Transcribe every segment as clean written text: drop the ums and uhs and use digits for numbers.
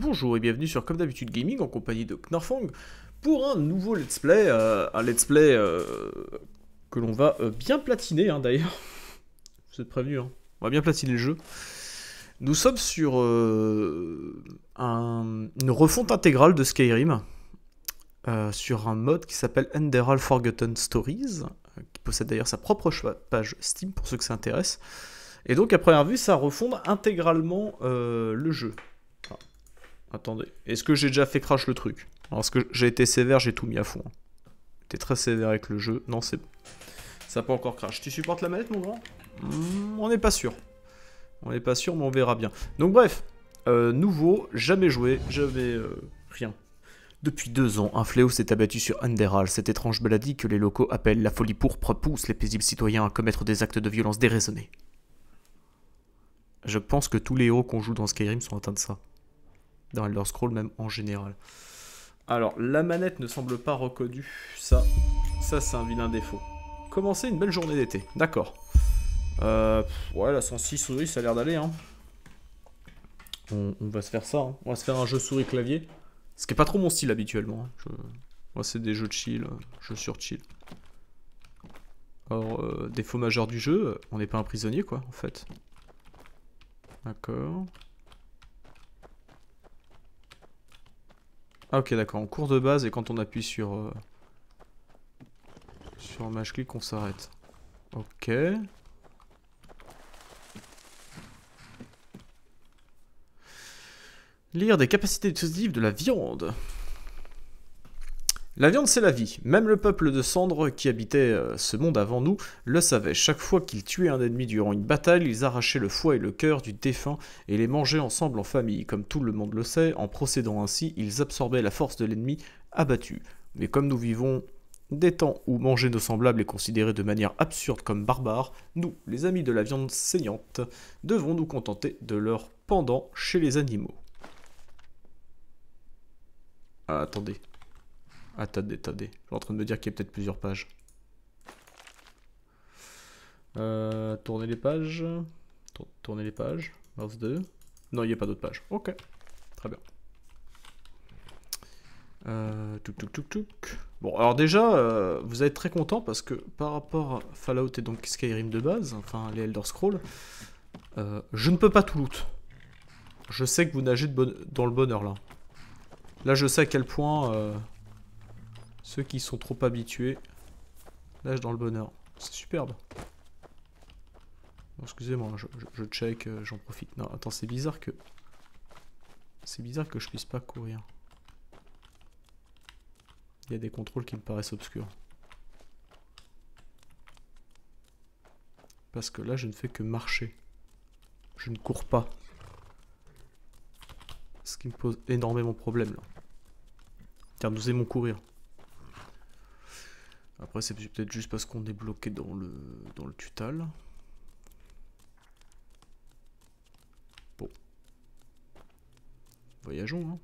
Bonjour et bienvenue sur Comme D'Habitude Gaming en compagnie de Knarfhang pour un nouveau let's play, que l'on va bien platiner hein, d'ailleurs. Vous êtes prévenus, hein. On va bien platiner le jeu. Nous sommes sur une refonte intégrale de Skyrim sur un mode qui s'appelle Enderal Forgotten Stories, qui possède d'ailleurs sa propre page Steam pour ceux que ça intéresse. Et donc à première vue ça refonde intégralement le jeu. Attendez, est-ce que j'ai déjà fait crash le truc? Parce que j'ai été sévère, j'ai tout mis à fond. J'étais très sévère avec le jeu. Non, c'est bon. Ça n'a pas encore crash. Tu supportes la manette, mon grand? On n'est pas sûr. On n'est pas sûr, mais on verra bien. Donc bref, nouveau, jamais joué, jamais rien. Depuis 2 ans, un fléau s'est abattu sur Enderal, cette étrange maladie que les locaux appellent la folie pourpre pousse les paisibles citoyens à commettre des actes de violence déraisonnés. Je pense que tous les héros qu'on joue dans Skyrim sont atteints de ça. Dans Elder Scrolls même en général. Alors, la manette ne semble pas reconnue. Ça c'est un vilain défaut. Commencer une belle journée d'été. D'accord. Ouais, la 106 souris, ça a l'air d'aller. Hein. On va se faire ça. Hein. On va se faire un jeu souris-clavier. Ce qui n'est pas trop mon style habituellement. Hein. Moi, c'est des jeux de chill. Jeux sur chill. Or, défaut majeur du jeu, on n'est pas un prisonnier, quoi, en fait. D'accord. Ah ok d'accord, on court de base et quand on appuie sur sur un mâche-clic on s'arrête. Ok. Lire des capacités exclusives de la viande. La viande c'est la vie. Même le peuple de cendres qui habitait ce monde avant nous le savait. Chaque fois qu'ils tuaient un ennemi durant une bataille, ils arrachaient le foie et le cœur du défunt et les mangeaient ensemble en famille. Comme tout le monde le sait, en procédant ainsi, ils absorbaient la force de l'ennemi abattu. Mais comme nous vivons des temps où manger nos semblables est considéré de manière absurde comme barbare, nous, les amis de la viande saignante, devons nous contenter de leur pendant chez les animaux. Ah, attendez. Attendez. Je suis en train de me dire qu'il y a peut-être plusieurs pages. Tournez les pages. Tournez les pages. Mouse 2. Non, il n'y a pas d'autre page. Ok. Très bien. Bon, alors déjà, vous allez être très content parce que par rapport à Fallout et donc Skyrim de base, enfin les Elder Scrolls, je ne peux pas tout loot. Je sais que vous nagez dans le bonheur là. Là, je sais à quel point... ceux qui sont trop habitués nagent dans le bonheur. C'est superbe. Bon, excusez-moi, je check, j'en profite. Non, attends, c'est bizarre que... C'est bizarre que je puisse pas courir. Il y a des contrôles qui me paraissent obscurs. Parce que là, je ne fais que marcher. Je ne cours pas. Ce qui me pose énormément de problème, là. Car nous aimons courir. Après c'est peut-être juste parce qu'on est bloqué dans le tutal. Bon. Voyageons hein.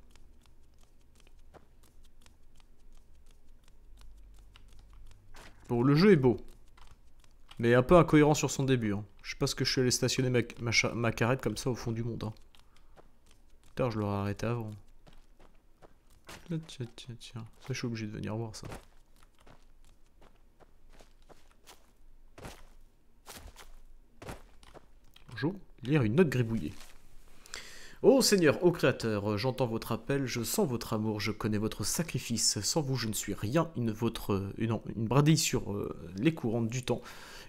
Bon le jeu est beau. Mais un peu incohérent sur son début. Hein. Je sais pas ce que je suis allé stationner ma carrette comme ça au fond du monde. Hein. Putain je l'aurais arrêté avant. Tiens. Ça je suis obligé de venir voir ça. Bonjour, lire une note gribouillée. Ô Seigneur, ô Créateur, j'entends votre appel, je sens votre amour, je connais votre sacrifice. Sans vous, je ne suis rien, une bradille sur les courantes du temps,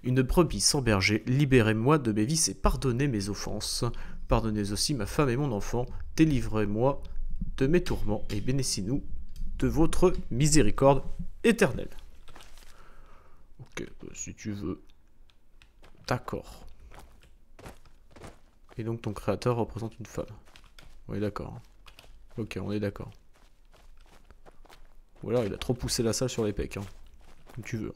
une brebis sans berger. Libérez-moi de mes vices et pardonnez mes offenses. Pardonnez aussi ma femme et mon enfant. Délivrez-moi de mes tourments et bénissez-nous de votre miséricorde éternelle. Ok, si tu veux. D'accord. Et donc ton créateur représente une femme. Oui d'accord. Ok on est d'accord. Ou alors il a trop poussé la salle sur les pecs. Hein. Comme tu veux.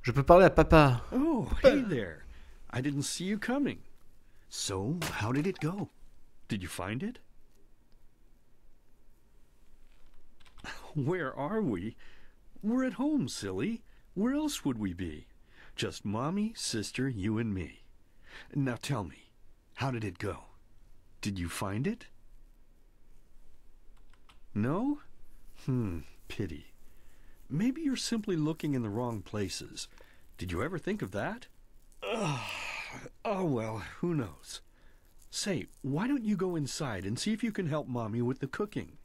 Je peux parler à papa. Oh hey there. I didn't see you coming. So how did it go? Did you find it? Where are we? We're at home, silly. Where else would we be? Just mommy, sister, you and me. Now tell me, how did it go? Did you find it? No? Pity. Maybe you're simply looking in the wrong places. Did you ever think of that? Oh well, who knows? Say, why don't you go inside and see if you can help Mommy with the cooking?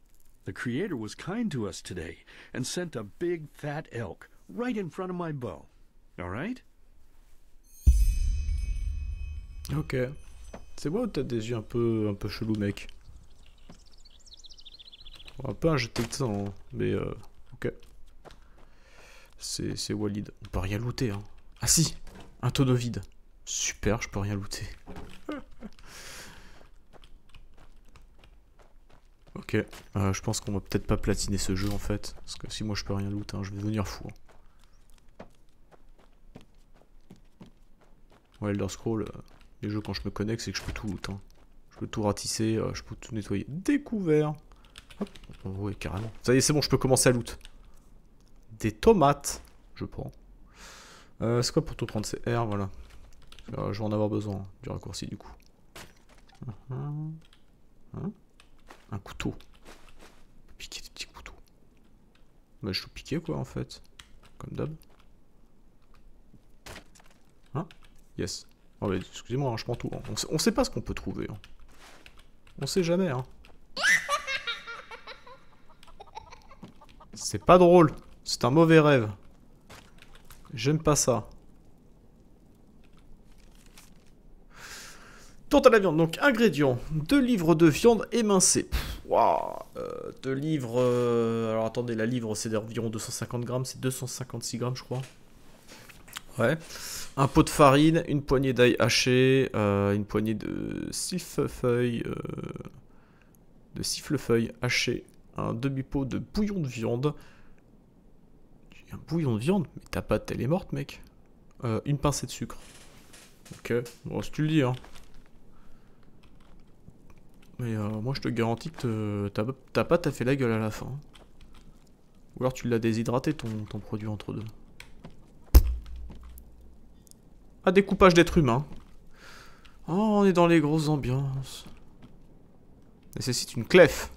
The Creator was kind to us today and sent a big fat elk right in front of my bow. All right? Ok. C'est moi ou t'as des yeux un peu chelou, mec? On va pas injecter de sang, hein, mais ok. C'est Walid. On peut rien looter, hein. Ah si! Un tonneau vide. Super, je peux rien looter. Ok, je pense qu'on va peut-être pas platiner ce jeu en fait. Parce que si moi je peux rien loot, hein, je vais devenir fou. Hein. Ouais, Elder Scrolls, les jeux quand je me connecte, c'est que je peux tout loot. Hein. Je peux tout ratisser, je peux tout nettoyer. Découvert. Hop, ouais, carrément. Ça y est, c'est bon, je peux commencer à loot. Des tomates, je prends. C'est quoi pour tout prendre? C'est R, voilà. Je vais en avoir besoin, hein, du raccourci du coup. Un couteau. Piquer des petits couteaux. Bah je peux piquer quoi en fait. Comme d'hab. Hein? Yes. Oh mais excusez-moi, hein, je prends tout. Hein. On sait pas ce qu'on peut trouver. Hein. On sait jamais. Hein. C'est pas drôle. C'est un mauvais rêve. J'aime pas ça. Tente à la viande, donc ingrédients, 2 livres de viande émincée. Waouh, 2 livres... alors attendez, la livre c'est environ 250 grammes, c'est 256 grammes je crois. Ouais. Un pot de farine, une poignée d'ail haché, une poignée de sifflefeuille haché, un demi-pot de bouillon de viande. Un bouillon de viande? Mais ta pâte elle est morte mec. Une pincée de sucre. Ok, bon si tu le dis hein. Mais moi je te garantis que t'as pas t'as fait la gueule à la fin. Ou alors tu l'as déshydraté ton produit entre deux. Ah, découpage d'êtres humains. Oh, on est dans les grosses ambiances. Nécessite une clef.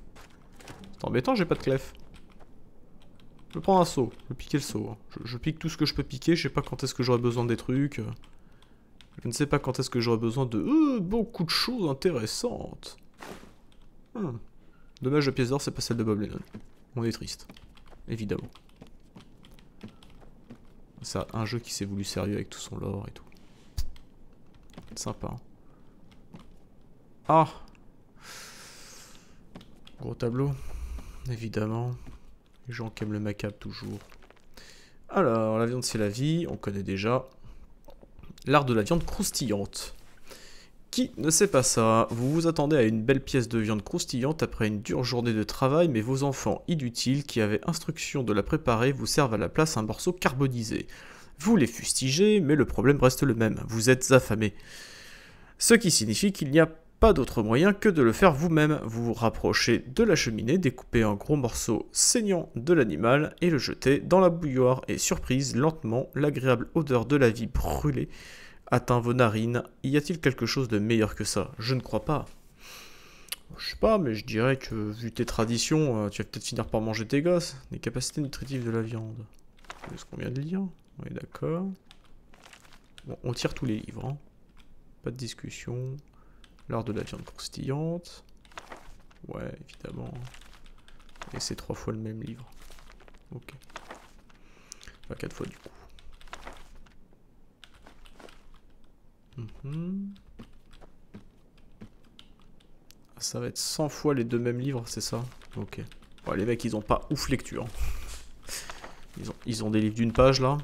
C'est embêtant, j'ai pas de clef. Je prends un seau, je vais piquer le seau. Hein. Je pique tout ce que je peux piquer, je sais pas quand est-ce que j'aurai besoin des trucs. Je ne sais pas quand est-ce que j'aurai besoin de beaucoup de choses intéressantes. Dommage, la pièce d'or, c'est pas celle de Bob Lennon. On est triste. Évidemment. C'est un jeu qui s'est voulu sérieux avec tout son lore et tout. Sympa. Hein. Ah! Gros tableau. Évidemment. Les gens qui aiment le macabre toujours. Alors, la viande, c'est la vie. On connaît déjà. L'art de la viande croustillante. Qui ne sait pas ça? Vous vous attendez à une belle pièce de viande croustillante après une dure journée de travail, mais vos enfants inutiles qui avaient instruction de la préparer vous servent à la place un morceau carbonisé. Vous les fustigez, mais le problème reste le même. Vous êtes affamés. Ce qui signifie qu'il n'y a pas d'autre moyen que de le faire vous-même. Vous vous rapprochez de la cheminée, découpez un gros morceau saignant de l'animal et le jetez dans la bouilloire. Et surprise, lentement, l'agréable odeur de la vie brûlée atteint vos narines. Y a-t-il quelque chose de meilleur que ça? Je ne crois pas. Je sais pas, mais je dirais que vu tes traditions, tu vas peut-être finir par manger tes gosses. Les capacités nutritives de la viande. C'est ce qu'on vient de lire. On est d'accord. Bon, on tire tous les livres. Hein. Pas de discussion. L'art de la viande croustillante. Ouais, évidemment. Et c'est 3 fois le même livre. Ok. Enfin, 4 fois du coup. Ça va être 100 fois les 2 mêmes livres, c'est ça? Ok. Ouais, les mecs, ils ont pas ouf lecture. Ils ont des livres d'une page, là.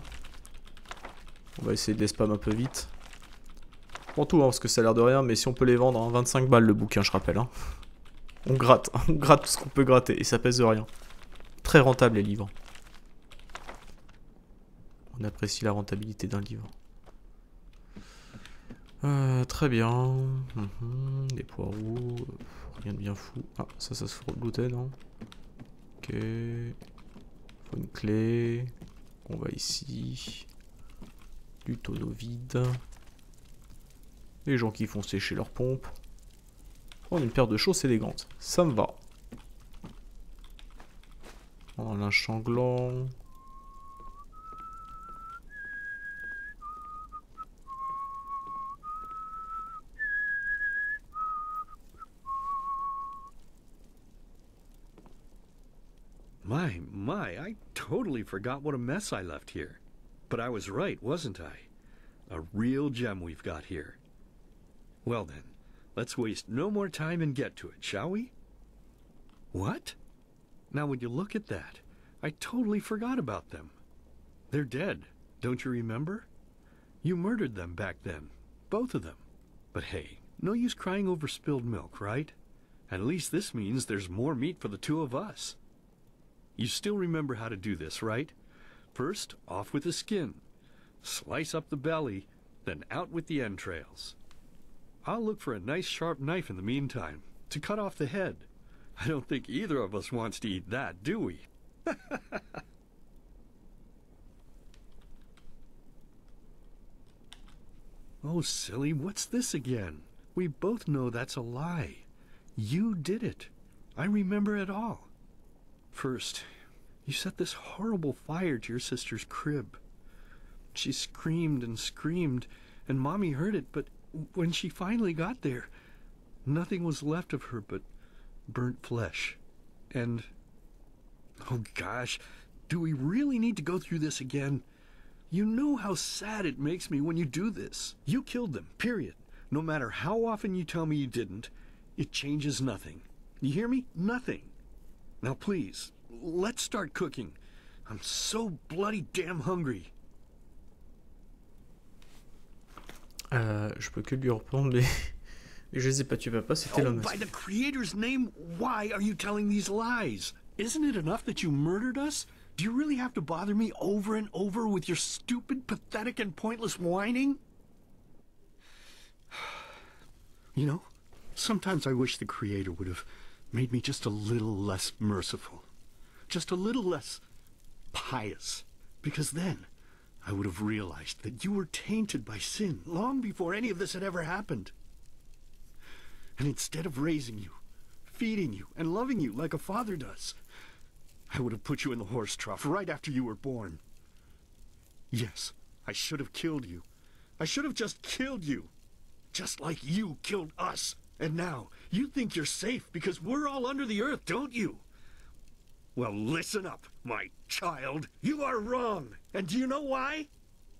On va essayer de les spam un peu vite. Prends tout, hein, parce que ça a l'air de rien, mais si on peut les vendre, hein, 25 balles le bouquin, je rappelle. Hein. On gratte tout ce qu'on peut gratter, et ça pèse de rien. Très rentable, les livres. On apprécie la rentabilité d'un livre. Très bien. Des poireaux, rien de bien fou. Ah, ça se rebloutait, non? Ok. Faut une clé. On va ici. Du tonneau vide. Les gens qui font sécher leurs pompes. prendre une paire de chausses élégantes. Ça me va. Oh, un linge sanglant. My, my, I totally forgot what a mess I left here. But I was right, wasn't I? A real gem we've got here. Well then, let's waste no more time and get to it, shall we? What? Now when you look at that, I totally forgot about them. They're dead, don't you remember? You murdered them back then, both of them. But hey, no use crying over spilled milk, right? At least this means there's more meat for the two of us. You still remember how to do this, right? First, off with the skin. Slice up the belly, then out with the entrails. I'll look for a nice sharp knife in the meantime, to cut off the head. I don't think either of us wants to eat that, do we? Oh, silly, what's this again? We both know that's a lie. You did it. I remember it all. First, you set this horrible fire to your sister's crib. She screamed and screamed, and Mommy heard it, but when she finally got there, nothing was left of her but burnt flesh. And, oh gosh, do we really need to go through this again? You know how sad it makes me when you do this. You killed them, period. No matter how often you tell me you didn't, it changes nothing. You hear me? Nothing. Now please, let's start cooking. I'm so bloody damn hungry. Je peux que lui reprendre les... Je les ai pas tués, papa, c'était l'homme. By the creator's name, why are you telling these lies? Isn't it enough that you murdered us? Do you really have to bother me over and over with your stupid, pathetic, and pointless whining? You know, sometimes I wish the creator would have made me just a little less merciful, just a little less pious, because then I would have realized that you were tainted by sin long before any of this had ever happened. And instead of raising you, feeding you, and loving you like a father does, I would have put you in the horse trough right after you were born. Yes, I should have killed you. I should have just killed you, just like you killed us. And now, you think you're safe because we're all under the earth, don't you? Well, listen up, my child. You are wrong. And do you know why?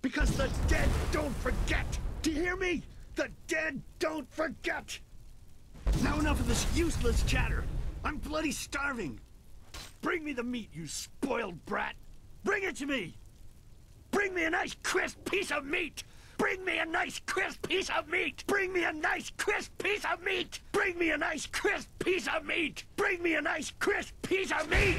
Because the dead don't forget. Do you hear me? The dead don't forget. Now enough of this useless chatter. I'm bloody starving. Bring me the meat, you spoiled brat. Bring it to me. Bring me a nice crisp piece of meat. Bring me a nice crisp piece of meat! Bring me a nice crisp piece of meat! Bring me a nice crisp piece of meat! Bring me a nice crisp piece of meat!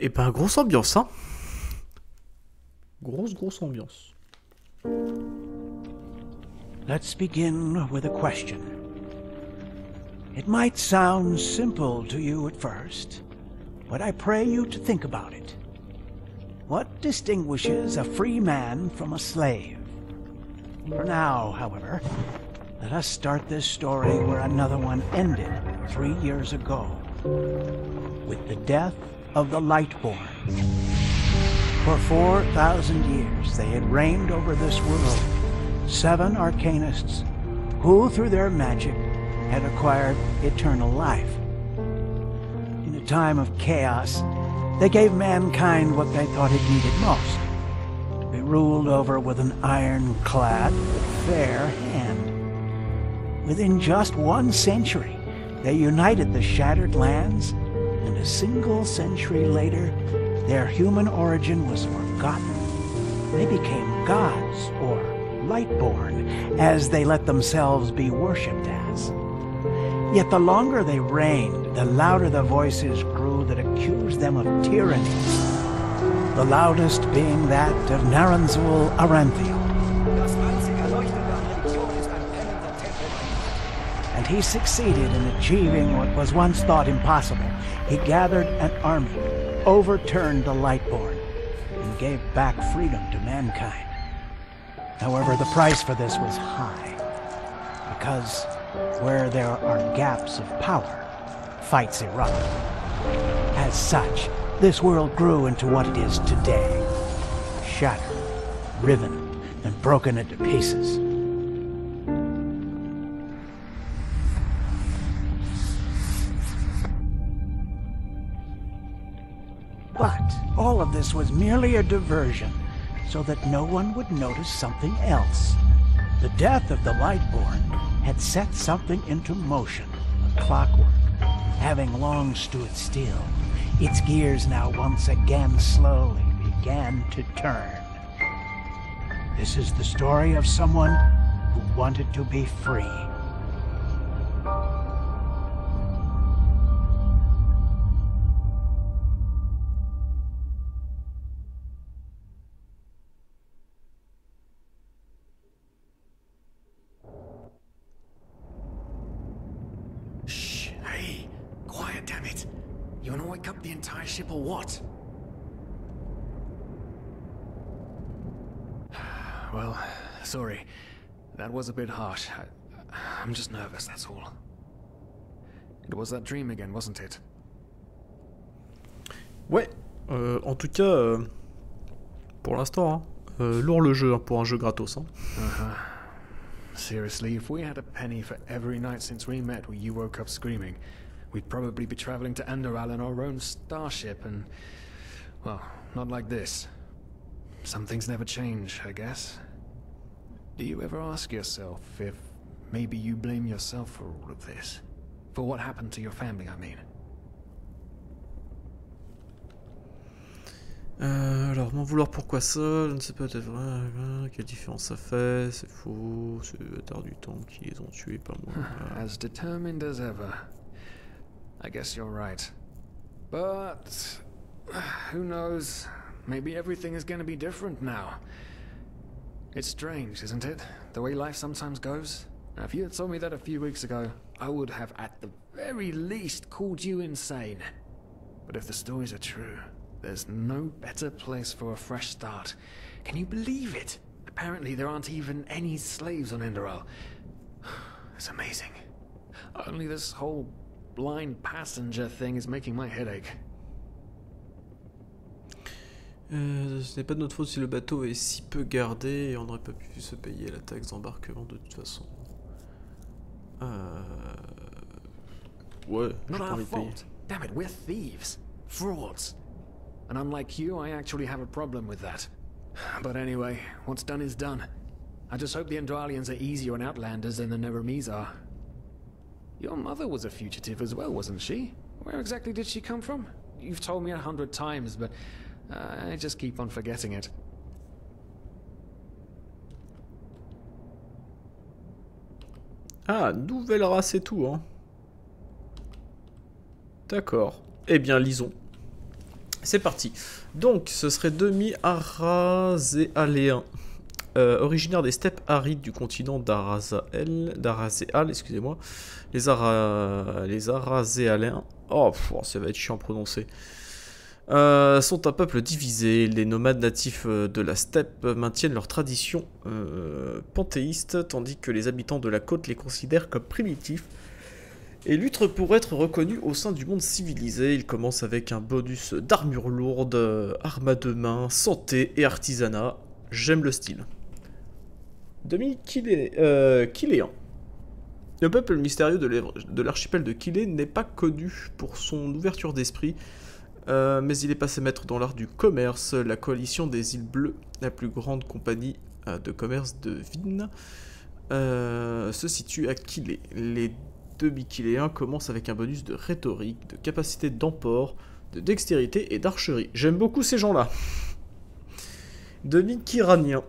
Et ben, grosse ambiance, hein? Grosse ambiance. Let's begin with a question. It might sound simple to you at first, but I pray you to think about it. What distinguishes a free man from a slave? For now, however, let us start this story where another one ended 3 years ago, with the death of the Lightborn. For 4,000 years they had reigned over this world, 7 arcanists, who through their magic had acquired eternal life. In a time of chaos, they gave mankind what they thought it needed most, to be ruled over with an ironclad, fair hand. Within just 1 century, they united the shattered lands, and a single century later, their human origin was forgotten. They became gods, or Lightborn, as they let themselves be worshipped as. Yet the longer they reigned, the louder the voices grew that accused them of tyranny. The loudest being that of Naranzul Aranthiel. And he succeeded in achieving what was once thought impossible. He gathered an army, overturned the Lightborn, and gave back freedom to mankind. However, the price for this was high, because where there are gaps of power, fights erupt. As such, this world grew into what it is today, shattered, riven, and broken into pieces. But all of this was merely a diversion, so that no one would notice something else. The death of the Lightborn had set something into motion, a clockwork. Having long stood still, its gears now once again slowly began to turn. This is the story of someone who wanted to be free. Or what? Well, sorry. That was a bit harsh. I'm just nervous, that's all. It was that dream again, wasn't it? Ouais, en tout cas, pour l'instant, hein, lourd le jeu hein, pour un jeu gratos. Hein. Seriously, if we had a penny for every night since we met where you woke up screaming, we'd probably be traveling to Enderal in our own starship and... well, not like this. Some things never change, I guess. Do you ever ask yourself if maybe you blame yourself for all of this? For what happened to your family, I mean. Alors, m'en vouloir pourquoi ça, je ne sais pas, peut-être quelle différence ça fait, c'est faux, c'est le bâtard du temps qui les ont tués, pas moi. As determined as ever. I guess you're right. But who knows? Maybe everything is going to be different now. It's strange, isn't it? The way life sometimes goes. Now, if you had told me that a few weeks ago, I would have at the very least called you insane. But if the stories are true, there's no better place for a fresh start. Can you believe it? Apparently there aren't even any slaves on Enderal. It's amazing. Only this whole blind passenger thing is making my headache. Ce n'est pas de notre faute si le bateau est si peu gardé et on n'aurait pas pu se payer la taxe d'embarquement de toute façon. Ouais, je prends les payer. Damn it, we're thieves, frauds. And unlike you, I actually have a problem with that. But anyway, what's done is done. I just hope the Enderalians are easier on Outlanders than the Nevermese are. Your mother was a fugitive as well, wasn't she? Where exactly did she come from? You've told me 100 times, but I just keep on forgetting it. Ah, nouvelle race et tout, hein. D'accord. Eh bien, lisons. C'est parti. Donc, ce serait demi Arazéaliens. Originaire des steppes arides du continent d'Arazéal, excusez-moi, les Arazéaliens, oh pff, ça va être chiant à prononcer, sont un peuple divisé. Les nomades natifs de la steppe maintiennent leur tradition panthéiste, tandis que les habitants de la côte les considèrent comme primitifs et luttent pour être reconnus au sein du monde civilisé. Ils commencent avec un bonus d'armure lourde, armes à deux mains, santé et artisanat. J'aime le style. Kiléen. Le peuple mystérieux de l'archipel de Kilé n'est pas connu pour son ouverture d'esprit, mais il est passé maître dans l'art du commerce. La coalition des îles bleues, la plus grande compagnie de commerce de Vine, se situe à Kilé. Les demi-Kiléens commencent avec un bonus de rhétorique, de capacité d'emport, de dextérité et d'archerie. J'aime beaucoup ces gens-là. Demi-Kiraniens.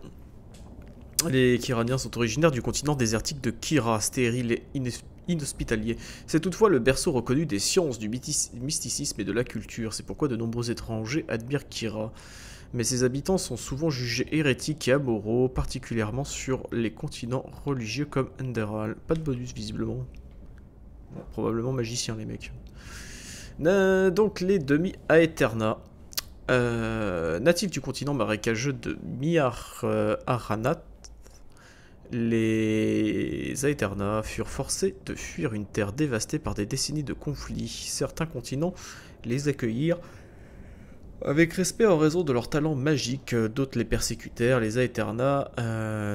Les Kiraniens sont originaires du continent désertique de Kira, stérile et inhospitalier. C'est toutefois le berceau reconnu des sciences, du mysticisme et de la culture. C'est pourquoi de nombreux étrangers admirent Kira. Mais ses habitants sont souvent jugés hérétiques et amoraux, particulièrement sur les continents religieux comme Enderal. Pas de bonus visiblement. Bon, probablement magiciens les mecs. Donc les demi-Aeterna. Natif du continent marécageux de Myarhanath, les Aeterna furent forcés de fuir une terre dévastée par des décennies de conflits. Certains continents les accueillirent avec respect en raison de leur talent magique, d'autres les persécutèrent. Les Aeterna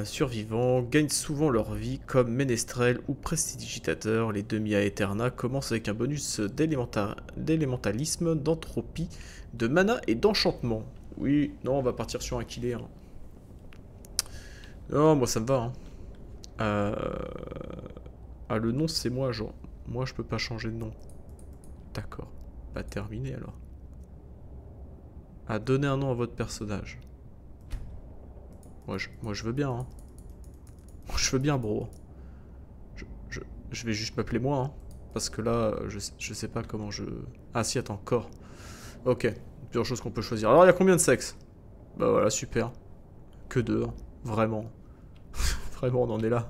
survivants gagnent souvent leur vie comme ménestrels ou prestidigitateurs. Les demi-Aeterna commencent avec un bonus d'élémentalisme, d'entropie, de mana et d'enchantement. Oui, non, on va partir sur un Kilé. Hein. Non, moi ça me va. Hein. Ah, le nom c'est moi, genre. Moi je peux pas changer de nom. D'accord. Pas terminé alors. À donner un nom à votre personnage. Moi je veux bien. Hein. Je veux bien, bro. Je vais juste m'appeler moi. Hein, parce que là, je sais pas comment je... Ah si, attends, corps. Ok, plusieurs choses qu'on peut choisir. Alors, il y a combien de sexes? Bah voilà, super. Que deux, hein. Vraiment. Vraiment, on en est là.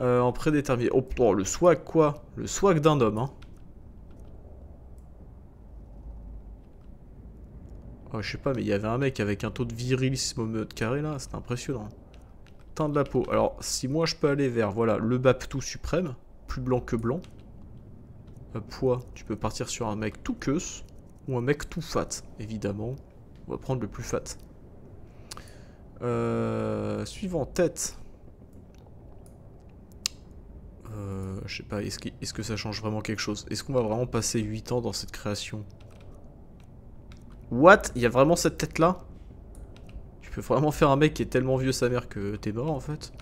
En prédéterminé. Oh, oh, le swag, quoi. Le swag d'un homme, hein. Oh, je sais pas, mais il y avait un mec avec un taux de virilisme au mètre carré là, c'était impressionnant. Teint de la peau. Alors, si moi je peux aller vers, voilà, le Baptou suprême, plus blanc que blanc. Poids, tu peux partir sur un mec tout queuse ou un mec tout fat, évidemment. On va prendre le plus fat. Suivant, tête. Je sais pas, est-ce que ça change vraiment quelque chose? Est-ce qu'on va vraiment passer 8 ans dans cette création? What? Il y a vraiment cette tête là? Tu peux vraiment faire un mec qui est tellement vieux sa mère que t'es mort en fait.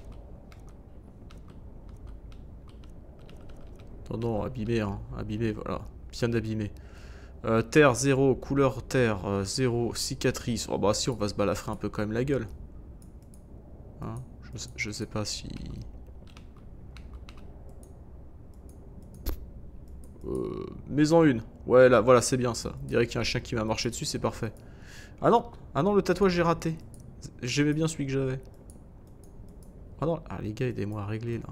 Non, non, abîmé, hein. Abîmé, voilà. Bien abîmé. Terre 0, couleur terre 0, cicatrice. Oh bah si, on va se balafrer un peu quand même la gueule. Hein? Je sais pas si... Maison 1. Ouais, là, voilà, c'est bien ça. Direct qu'il y a un chien qui m'a marché dessus, c'est parfait. Ah non! Ah non, le tatouage, j'ai raté. J'aimais bien celui que j'avais. Ah non, ah les gars, aidez-moi à régler, là.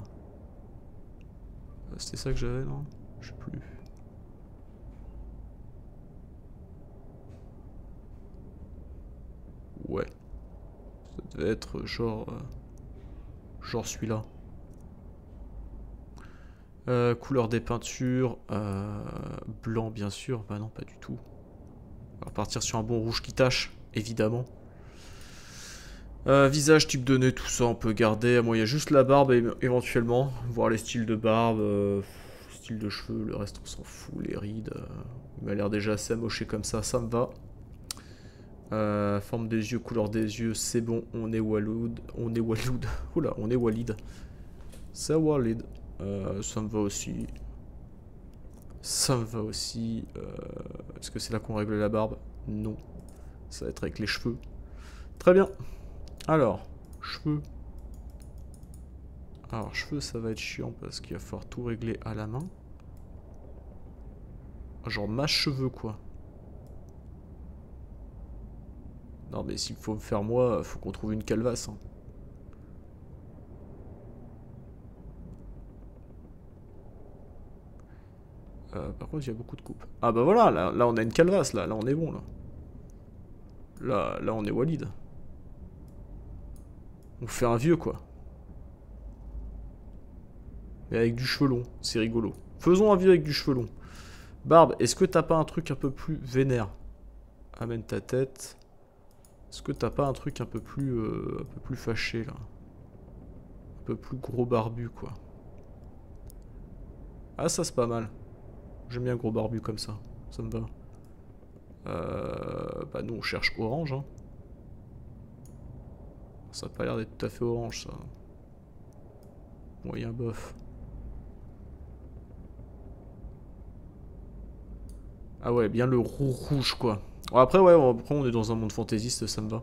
C'était ça que j'avais, non? Je sais plus. Ouais. Ça devait être genre... genre celui-là. Couleur des peintures, blanc bien sûr, bah non pas du tout. On va repartir sur un bon rouge qui tâche, évidemment. Visage, type de nez, tout ça on peut garder. Moi il y a juste la barbe éventuellement, voir les styles de barbe, style de cheveux, le reste on s'en fout, les rides. Il m'a l'air déjà assez amoché comme ça me va. Forme des yeux, couleur des yeux, c'est bon, on est Walid. On est Walid. Oula, on est Walid. C'est Walid. Ça me va aussi. Ça me va aussi. Est-ce que c'est là qu'on règle la barbe? Non. Ça va être avec les cheveux. Très bien. Alors, cheveux. Alors, cheveux, ça va être chiant parce qu'il va falloir tout régler à la main. Genre mâche-cheveux, quoi. Non, mais s'il faut me faire moi, faut qu'on trouve une calvasse, hein. Par contre, il y a beaucoup de coupes. Ah bah voilà, là on a une calvasse, là on est bon, là. Là on est Walid. On fait un vieux, quoi. Mais avec du cheveu long, c'est rigolo. Faisons un vieux avec du cheveu long. Barbe, est-ce que t'as pas un truc un peu plus vénère? Amène ta tête. Est-ce que t'as pas un truc un peu plus fâché, là? Un peu plus gros barbu, quoi. Ah, ça c'est pas mal. J'aime bien un gros barbu comme ça, ça me va. Bah nous on cherche orange, hein. Ça a pas l'air d'être tout à fait orange ça. Moyen bof. Ah ouais, bien le rouge quoi. Bon, après ouais, après on est dans un monde fantaisiste, ça me va.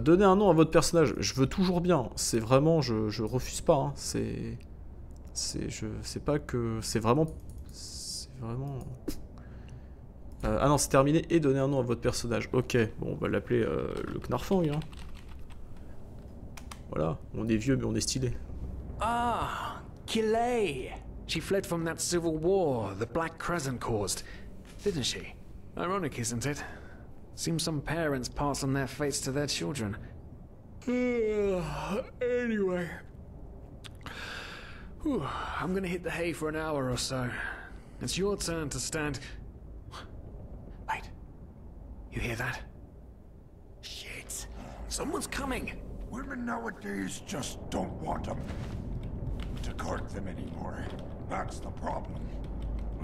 Donnez un nom à votre personnage, je veux toujours bien, c'est vraiment, je refuse pas, hein. C'est pas que... C'est vraiment... ah non, c'est terminé et donner un nom à votre personnage. Ok, bon, on va l'appeler le Knarfhang, hein. Voilà, on est vieux mais on est stylé. Ah, Kilé. She fled from that civil war the Black Crescent caused, didn't she? Ironic, isn't it? Seems some parents pass on their fates to their children. Anyway. Whew, I'm gonna hit the hay for an hour or so. It's your turn to stand... Wait. You hear that? Shit. Someone's coming. Women nowadays just don't want them. To court them anymore. That's the problem.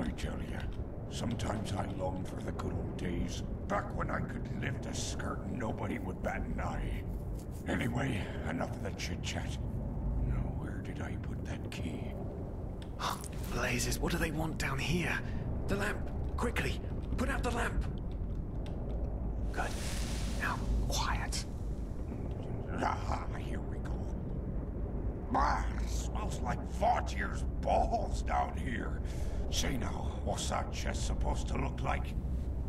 I tell you. Sometimes I long for the good old days, back when I could lift a skirt and nobody would bat an eye. Anyway, enough of the chit-chat. Now, where did I put that key? Oh, blazes, what do they want down here? The lamp! Quickly! Put out the lamp! Good. Now, quiet. Ah, here we go. Ah, it smells like Vautier's balls down here. Say now, what's that chest supposed to look like?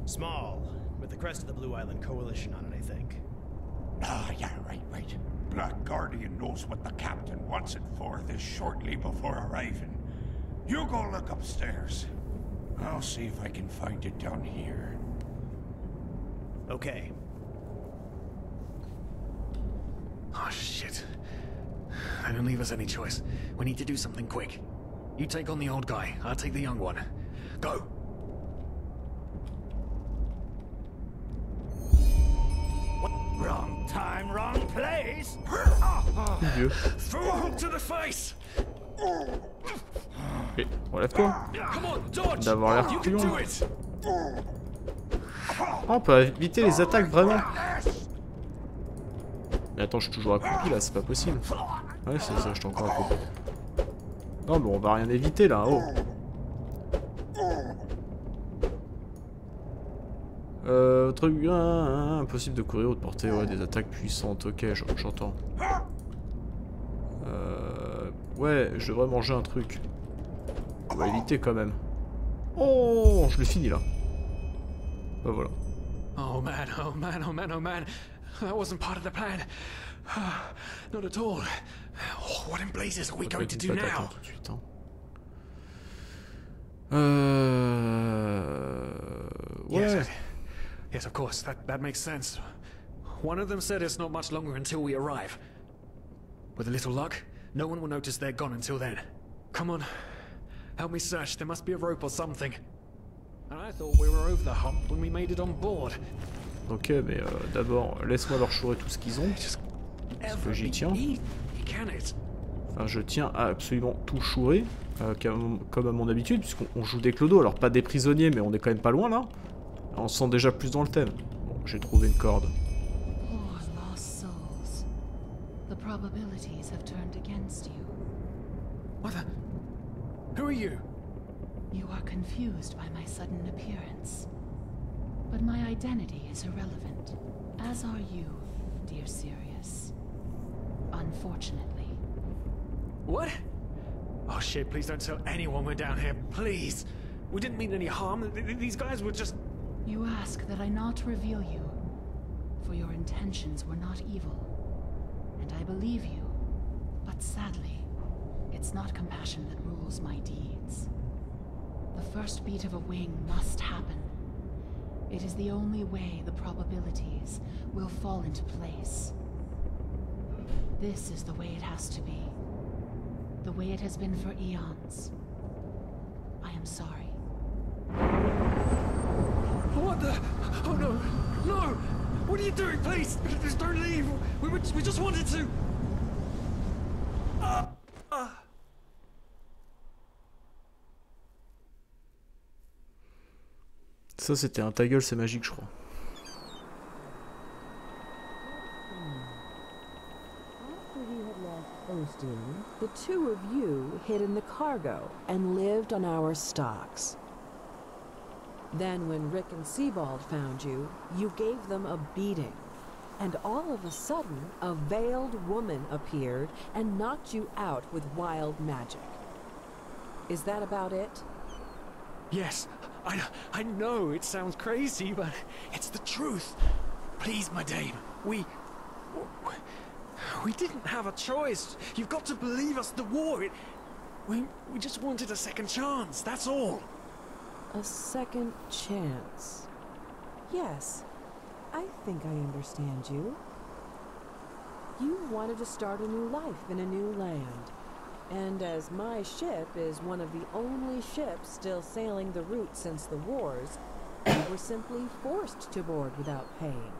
Small, with the crest of the Blue Island Coalition on it, I think. Ah, yeah, right. Black Guardian knows what the captain wants it for this shortly before arriving. You go look upstairs. I'll see if I can find it down here. Okay. Oh, shit. They don't leave us any choice. We need to do something quick. You take on the old guy, I'll take the young one. Go! Wrong time, wrong place! Throw him to the face! Okay, relève-toi. D'avoir l'air plus long. Oh, on peut éviter les attaques vraiment. Mais attends, je suis toujours accroupi là, c'est pas possible. Ouais, c'est ça, je suis encore accroupi. Non, mais on va rien éviter là. Oh. Truc impossible de courir ou de porter des attaques puissantes. Ok, j'entends. Ouais, je devrais manger un truc. On va éviter quand même. Oh, je l'ai fini là. Bah voilà. Oh man. That wasn't part of the plan. Not at all. What in blazes are we going to do now? Yes, of course. That makes sense. One of them said it's not much longer until we arrive. With a little luck, no one will notice they're gone until then. Come on, help me search. There must be a rope or something. And I thought we were over the hump when we made it on board. Ok, mais d'abord, laisse-moi leur chourer tout ce qu'ils ont. Parce que j'y tiens. Enfin, je tiens à absolument tout chourer. Comme à mon habitude, puisqu'on joue des clodos. Alors, pas des prisonniers, mais on est quand même pas loin là. On se sent déjà plus dans le thème. Bon, j'ai trouvé une corde. Who are you? You are confused by my sudden appearance. But my identity is irrelevant, as are you, dear Sirius. Unfortunately. What? Oh shit, please don't tell anyone we're down here, please! We didn't mean any harm, these guys were just... You ask that I not reveal you, for your intentions were not evil. And I believe you, but sadly, it's not compassion that rules my deeds. The first beat of a wing must happen. It is the only way the probabilities will fall into place. This is the way it has to be. The way it has been for eons. I am sorry. What the? Oh no! No! What are you doing? Please! Just don't leave! We just wanted to... Ça c'était un ta gueule c'est magique je crois. After you had left Osteen, the two of you hid in the cargo and lived on our stocks. Then when Rick and Sebald found you, you gave them a beating. And all of a sudden, a veiled woman appeared and knocked you out with wild magic. Is that about it? Yes. I know it sounds crazy, but it's the truth. Please, my dame, we didn't have a choice. You've got to believe us. The war. We just wanted a second chance. That's all. A second chance. Yes, I think I understand you. You wanted to start a new life in a new land. And as my ship is one of the only ships still sailing the route since the wars, we were simply forced to board without paying.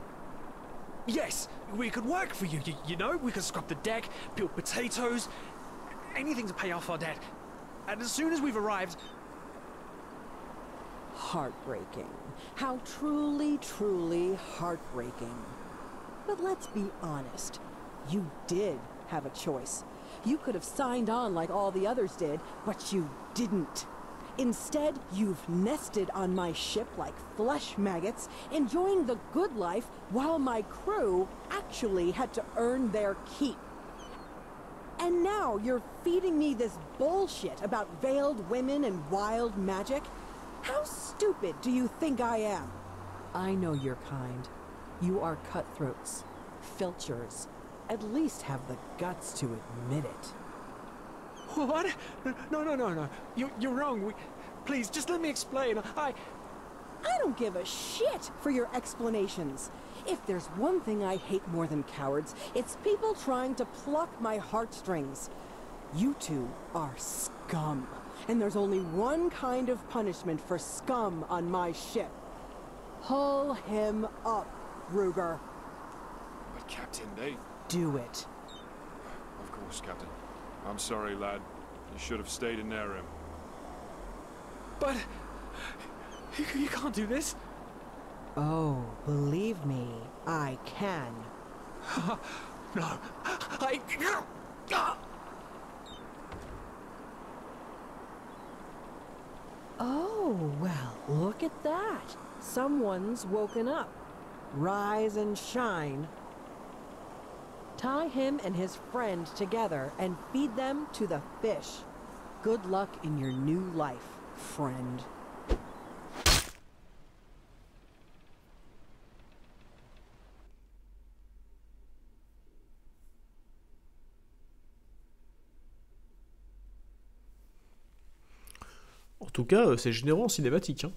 Yes, we could work for you, you know? We could scrub the deck, peel potatoes, anything to pay off our debt. And as soon as we've arrived... Heartbreaking. How truly, truly heartbreaking. But let's be honest. You did have a choice. You could have signed on like all the others did, but you didn't. Instead, you've nested on my ship like flesh maggots, enjoying the good life while my crew actually had to earn their keep. And now you're feeding me this bullshit about veiled women and wild magic? How stupid do you think I am? I know your kind. You are cutthroats, filchers. At least have the guts to admit it. What? No. You're wrong. Please, just let me explain. I don't give a shit for your explanations. If there's one thing I hate more than cowards, it's people trying to pluck my heartstrings. You two are scum. And there's only one kind of punishment for scum on my ship. Pull him up, Ruger. But Captain, they... Do it. Of course, Captain. I'm sorry, lad. You should have stayed in their room. But... You can't do this. Oh, believe me, I can. No, I... Oh, well, look at that. Someone's woken up. Rise and shine. Tie him and his friend together and feed them to the fish. Good luck in your new life, friend. En tout cas, c'est généreux en cinématique. Hein.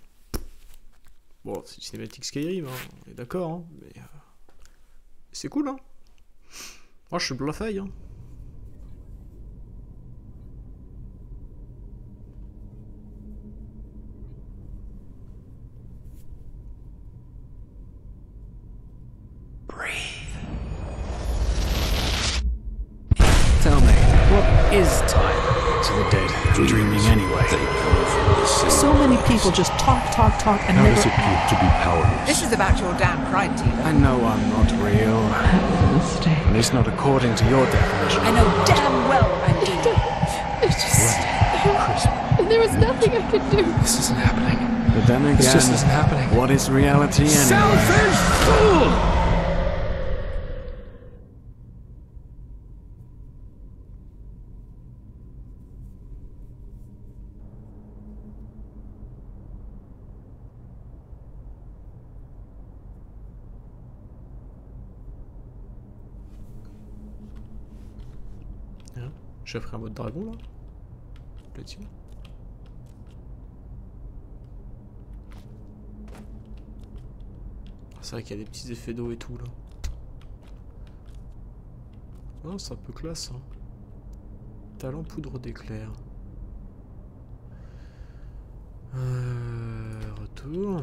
Bon, c'est cinématique Skyrim, hein, on est d'accord, hein, mais... C'est cool, hein. Moi, je suis bluffé, hein. Breathe. Tell me, what is time? To the dead, dreaming anyway. So many people just talk, and never... How does it feel to be powerless? This is about your damn pride, Tina. I know I'm not real. And it's not according to your definition. I know damn well I'm doing it. It's just... And there was nothing I could do. This isn't happening. But then again... This just isn't happening. What is reality anyway? Selfish fool! Je ferai un mode dragon là. Là-dessus. C'est vrai qu'il y a des petits effets d'eau et tout là. Oh, c'est un peu classe. Hein. Talent poudre d'éclair. Retour.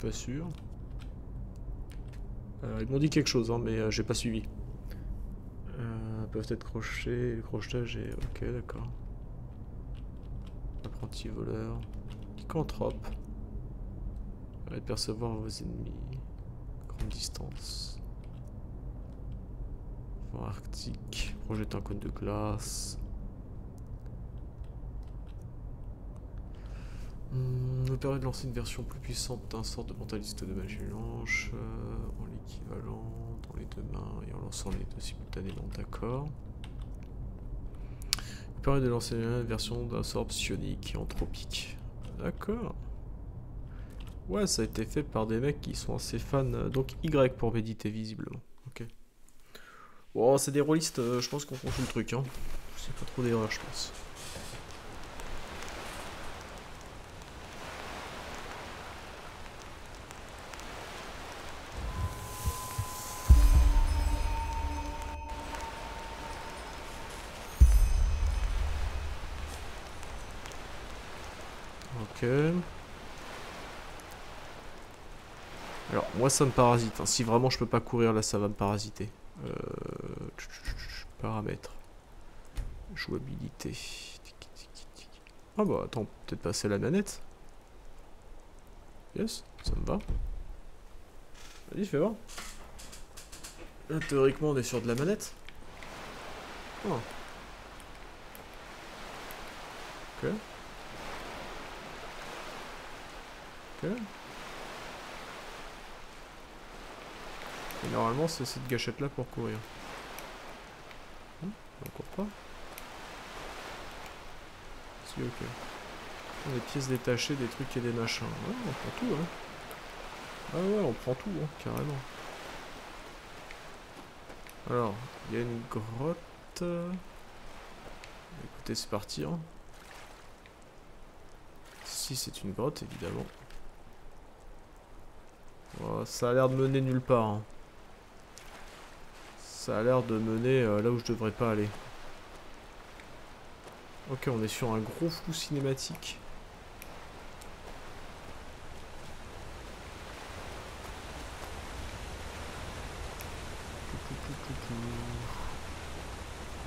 Pas sûr. Ils m'ont dit quelque chose, hein, mais j'ai pas suivi. Peuvent être crochets, le crochetage et... Ok, d'accord. Apprenti voleur. Lycanthrope. Allez percevoir vos ennemis. Grande distance. Vent arctique. Projette un cône de glace. Me permet de lancer une version plus puissante d'un sort de mentaliste de magie blanche en l'équivalent dans les deux mains et en lançant les deux simultanément, d'accord. Me permet de lancer une version d'un sort psionique et anthropique, d'accord. Ouais, ça a été fait par des mecs qui sont assez fans, donc Y pour méditer visiblement, ok. Bon, c'est des rôlistes, je pense qu'on confond le truc, hein. C'est pas trop d'erreur, je pense. Ok. Alors, moi ça me parasite. Hein. Si vraiment je peux pas courir, là ça va me parasiter. Paramètres. Jouabilité. Ah bah attends, peut-être passer la manette. Yes, ça me va. Vas-y, fais voir. Là, théoriquement, on est sur de la manette. Oh. Ok. Ok. Et normalement, c'est cette gâchette-là pour courir. On court pas. Si, ok. Des pièces détachées, des trucs et des machins. Ouais, on prend tout, hein. Ah ouais, on prend tout, hein, carrément. Alors, il y a une grotte. Écoutez, c'est parti, hein. Si, c'est une grotte, évidemment. Oh, ça a l'air de mener nulle part, hein. Ça a l'air de mener là où je devrais pas aller. Ok, on est sur un gros flou cinématique.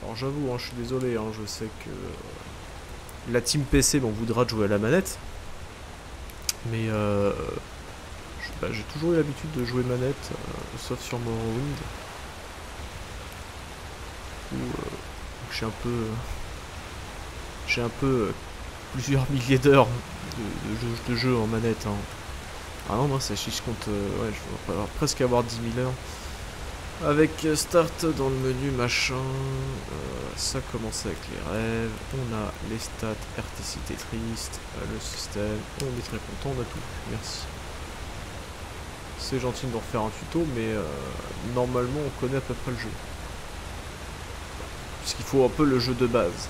Alors j'avoue, hein, je suis désolé, hein, je sais que la team PC m'en voudra de jouer à la manette. Mais j'ai toujours eu l'habitude de jouer manette, sauf sur Morrowind. Je suis un peu... j'ai un peu plusieurs milliers d'heures de jeu en manette. Hein. Ah non, moi, ça si je compte... ouais, je vais presque avoir 10 000 heures. Avec Start dans le menu, machin... ça commence avec les rêves. On a les stats, RTX Tetris, le système. On est très content, on a tout. Merci. C'est gentil de refaire un tuto, mais normalement, on connaît à peu près le jeu. Parce qu'il faut un peu le jeu de base.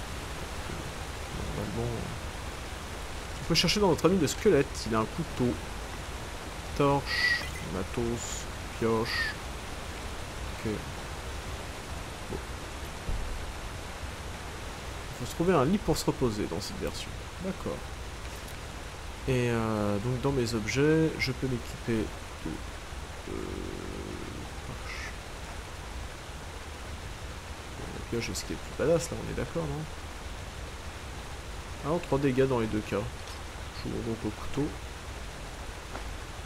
Normalement... il faut chercher dans notre ami de squelette. Il a un couteau. Torche. Matos. Pioche. Ok. Bon. Il faut se trouver un lit pour se reposer dans cette version. D'accord. Et donc dans mes objets, je peux m'équiper de... pioche, ce qui est plus badass là, on est d'accord, non? Alors 3 dégâts dans les deux cas. Jouons donc au couteau.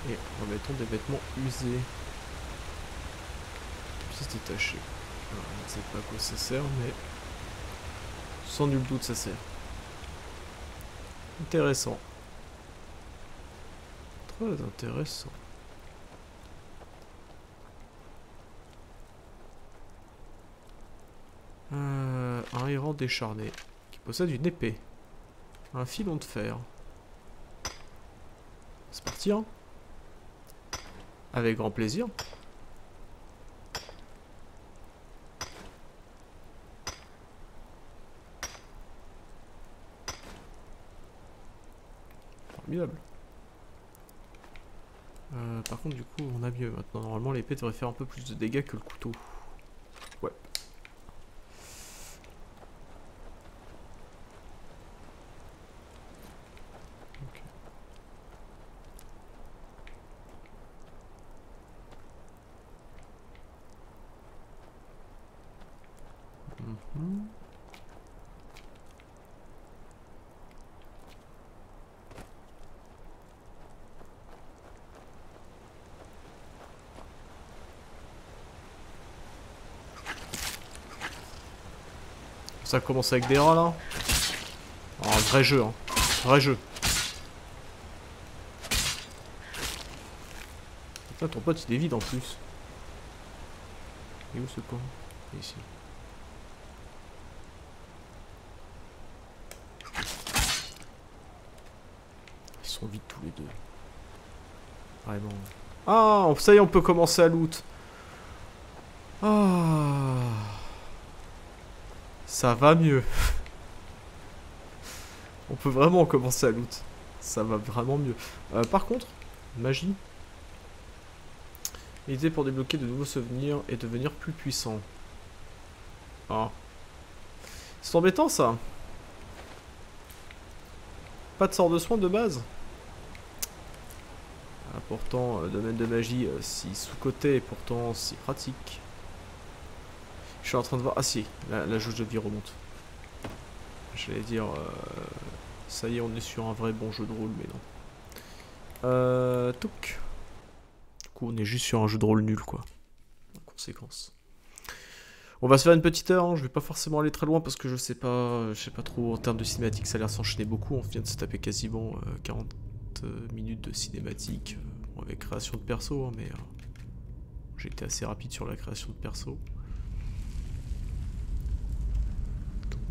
Et remettons des vêtements usés. Pièces détachées. Alors, on ne sait pas à quoi ça sert, mais sans nul doute ça sert. Intéressant. Très intéressant. Un errant décharné qui possède une épée, un filon de fer. C'est parti, hein? Avec grand plaisir. Formidable. Par contre, du coup, on a mieux maintenant. Normalement, l'épée devrait faire un peu plus de dégâts que le couteau. Ouais. Ça commence avec des rats là. Oh, vrai jeu, hein. Vrai jeu. Putain, ton pote il est vide en plus. Et où ce con? Ici. Ils sont vides tous les deux. Vraiment. Ah, ça y est, on peut commencer à loot. Ah. Ça va mieux. On peut vraiment commencer à loot. Ça va vraiment mieux. Par contre, magie. L'idée pour débloquer de nouveaux souvenirs et devenir plus puissant. Ah. C'est embêtant ça. Pas de sort de soin de base. Ah, pourtant, domaine de magie, si sous-côté, pourtant si pratique. Je suis en train de voir... Ah si, la jauge de vie remonte. J'allais dire... ça y est, on est sur un vrai bon jeu de rôle, mais non. Touc. Du coup, on est juste sur un jeu de rôle nul, quoi. En conséquence. On va se faire une petite heure, hein. Je vais pas forcément aller très loin parce que je sais pas trop en termes de cinématiques, ça a l'air s'enchaîner beaucoup. On vient de se taper quasiment 40 minutes de cinématique avec création de perso, hein, mais j'ai été assez rapide sur la création de perso.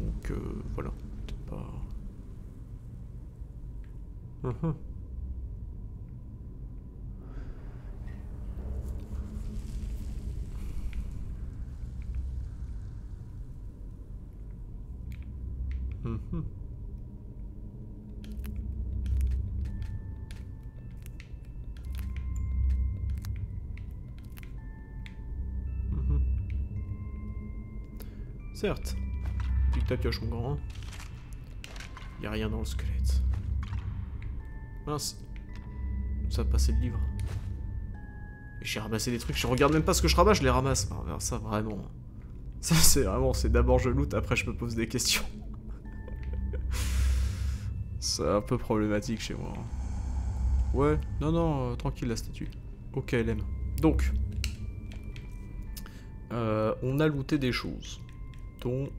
Donc voilà, peut-être pas... Certes, tu tapioches mon grand. Y a rien dans le squelette. Mince, ça a passé le livre. J'ai ramassé des trucs, je regarde même pas ce que je ramasse, je les ramasse. Alors ça vraiment, ça c'est vraiment, c'est d'abord je loot, après je me pose des questions. C'est un peu problématique chez moi. Ouais, non non, tranquille la statue. Ok LM. Donc, on a looté des choses. Dont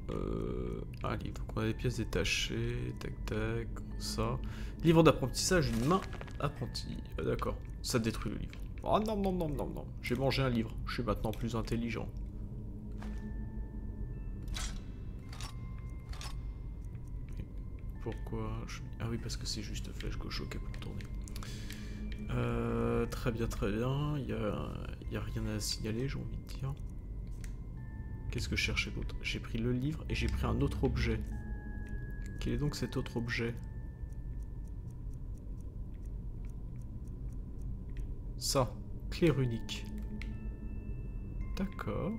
un livre. Donc on a des pièces détachées, tac tac, comme ça. Livre d'apprentissage, une main apprentie. Ah, d'accord, ça détruit le livre. Oh non, non, non, non, non. J'ai mangé un livre, je suis maintenant plus intelligent. Pourquoi je... Ah oui, parce que c'est juste flèche gauche, ok, pour tourner. Très bien, très bien. Il n'y a rien à signaler, j'ai envie de dire. Qu'est-ce que je cherchais d'autre? J'ai pris le livre et j'ai pris un autre objet. Quel est donc cet autre objet? Ça, clé runique. D'accord.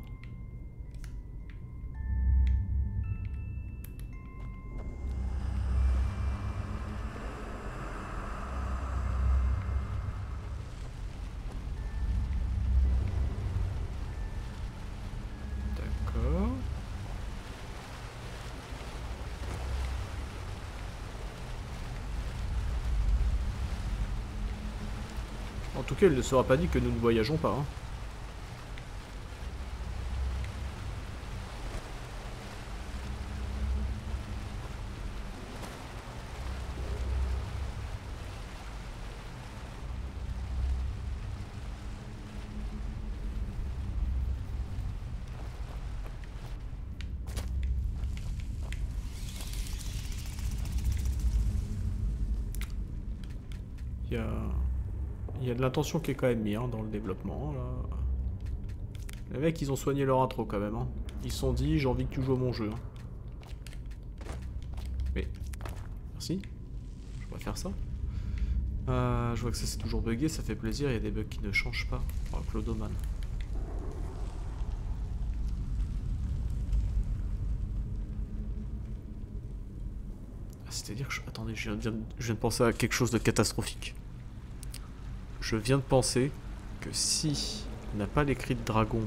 En tout cas, il ne sera pas dit que nous ne voyageons pas. Hein. Il y a de l'intention qui est quand même mise hein, dans le développement. Là. Les mecs, ils ont soigné leur intro quand même. Hein. Ils se sont dit, j'ai envie que tu joues à mon jeu. Hein. Mais, merci. Je pourrais faire ça. Je vois que ça c'est toujours bugué, ça fait plaisir. Il y a des bugs qui ne changent pas. Oh, Clodoman. Ah, c'est-à-dire que je... Attendez, je viens de penser à quelque chose de catastrophique. Je viens de penser que si on n'a pas les cris de dragon,